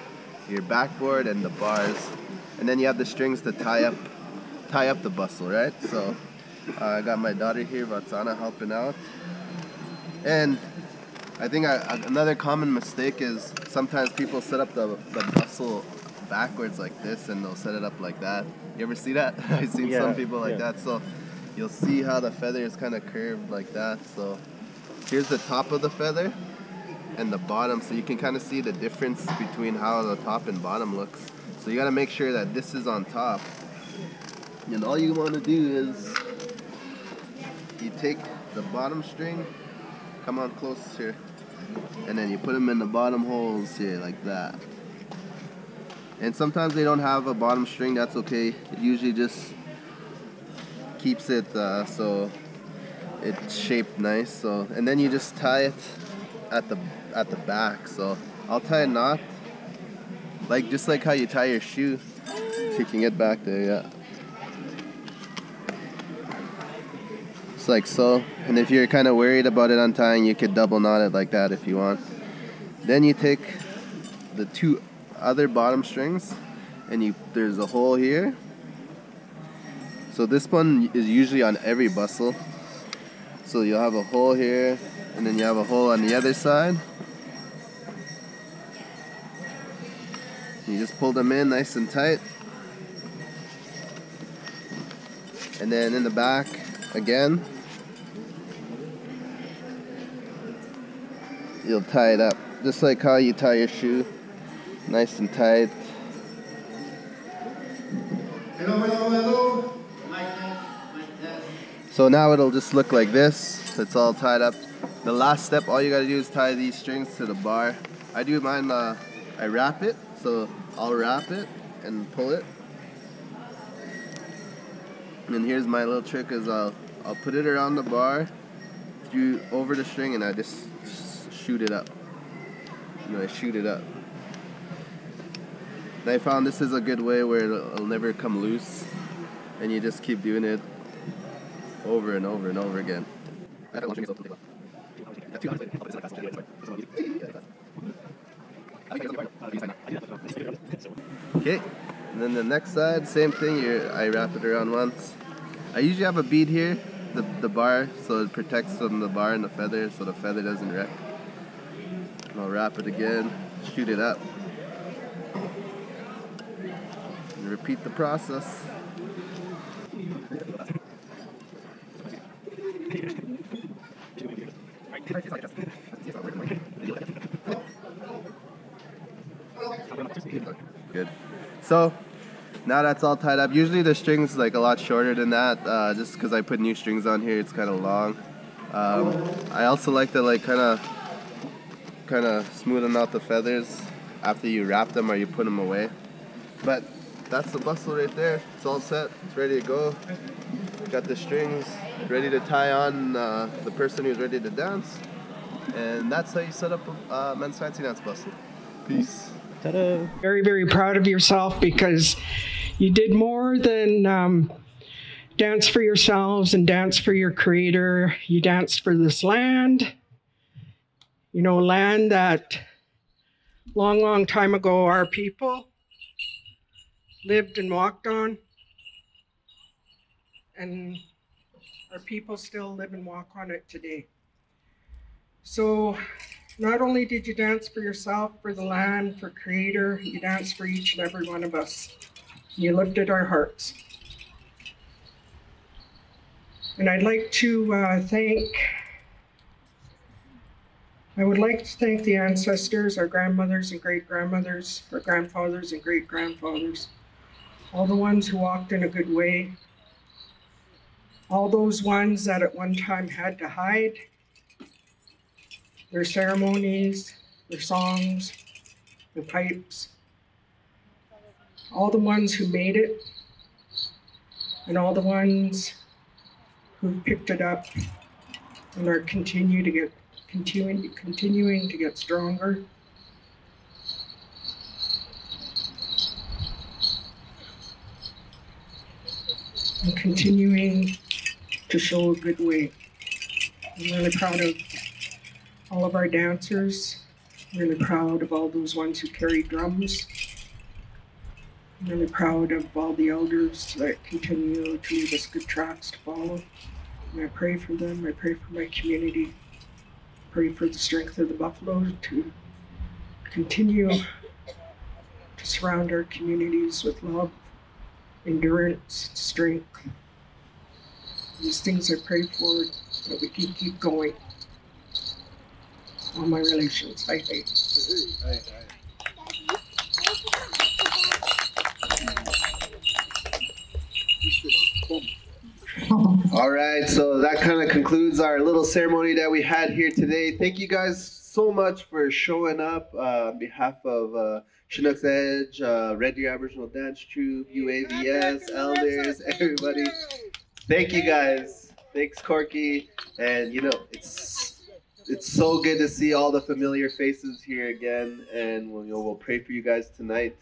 your backboard and the bars. And then you have the strings to tie up the bustle, right? So I got my daughter here, Vatsana, helping out. And I think another common mistake is sometimes people set up the bustle backwards like this, and they'll set it up like that. You ever see that? I've seen some people like that. So you'll see how the feather is kind of curved like that. So here's the top of the feather and the bottom, so you can kind of see the difference between how the top and bottom looks. So you got to make sure that this is on top, and all you want to do is you take the bottom string, come on closer, and then you put them in the bottom holes here like that. And sometimes they don't have a bottom string, that's okay. It usually just keeps it so it's shaped nice. So, and then you just tie it at the back. So I'll tie a knot, like just like how you tie your shoe, taking it back there, yeah. Just like so. And if you're kind of worried about it untying, you could double knot it like that if you want. Then you take the two other bottom strings, and there's a hole here. So this one is usually on every bustle. So you'll have a hole here, and then you have a hole on the other side. You just pull them in nice and tight. And then in the back again, you'll tie it up just like how you tie your shoe. Nice and tight. Hello, hello, hello. Like that. So now it'll just look like this. It's all tied up. The last step, all you gotta do is tie these strings to the bar. I do mine, I wrap it. So I'll wrap it and pull it. And here's my little trick is I'll put it around the bar, do over the string, and I just shoot it up. You know, I shoot it up. And I found this is a good way where it'll never come loose, and you just keep doing it over and over and over again. Okay, and then the next side, same thing. I wrap it around once. I usually have a bead here, the bar, so it protects from the bar and the feather, so the feather doesn't wreck. And I'll wrap it again, shoot it up. Repeat the process. Good. So now that's all tied up. Usually the string's like a lot shorter than that, just because I put new strings on here. It's kind of long. I also like to like kind of smoothen out the feathers after you wrap them or you put them away. But that's the bustle right there. It's all set. It's ready to go. Got the strings ready to tie on the person who's ready to dance. And that's how you set up a men's fancy dance bustle. Peace. Ta-da. Very, very proud of yourself, because you did more than dance for yourselves and dance for your creator. You danced for this land. You know, land that long, long time ago our people lived and walked on, and our people still live and walk on it today. So Not only did you dance for yourself, for the land, for Creator, you danced for each and every one of us. You lifted our hearts. And I'd like to thank the ancestors, our grandmothers and great-grandmothers, our grandfathers and great-grandfathers, all the ones who walked in a good way, all those ones that at one time had to hide, their ceremonies, their songs, their pipes, all the ones who made it, and all the ones who picked it up and are continuing to get stronger. And continuing to show a good way. I'm really proud of all of our dancers. I'm really proud of all those ones who carry drums. I'm really proud of all the elders that continue to leave us good tracks to follow. And I pray for them, I pray for my community. Pray for the strength of the buffalo to continue to surround our communities with love, endurance, strength. These things I pray for, that we can keep going. All my relations, I think. All right, so that kind of concludes our little ceremony that we had here today. Thank you guys so much for showing up on behalf of Chinook's Edge, Red Deer Aboriginal Dance Troupe, UABS, elders, everybody. Thank you guys. Thanks, Corky. And you know, it's so good to see all the familiar faces here again. And we'll pray for you guys tonight.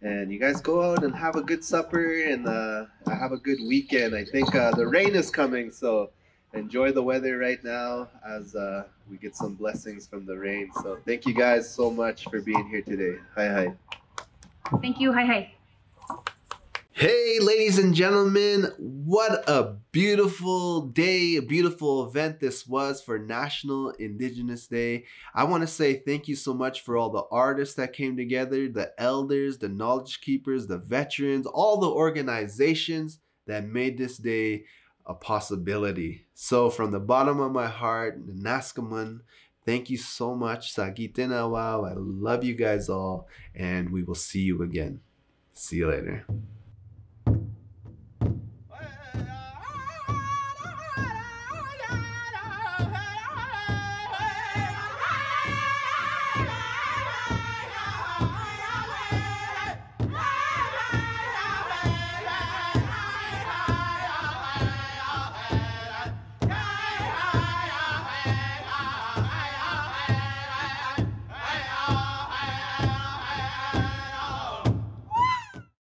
And you guys go out and have a good supper and have a good weekend. I think the rain is coming, so enjoy the weather right now as we get some blessings from the rain. So thank you guys so much for being here today. Hi, hi. Thank you. Hi, hi. Hey, ladies and gentlemen, what a beautiful day, a beautiful event this was for National Indigenous Day. I want to say thank you so much for all the artists that came together, the elders, the knowledge keepers, the veterans, all the organizations that made this day a possibility. So from the bottom of my heart, Naskamun, thank you so much. Sagitena wow, I love you guys all, and we will see you again. See you later.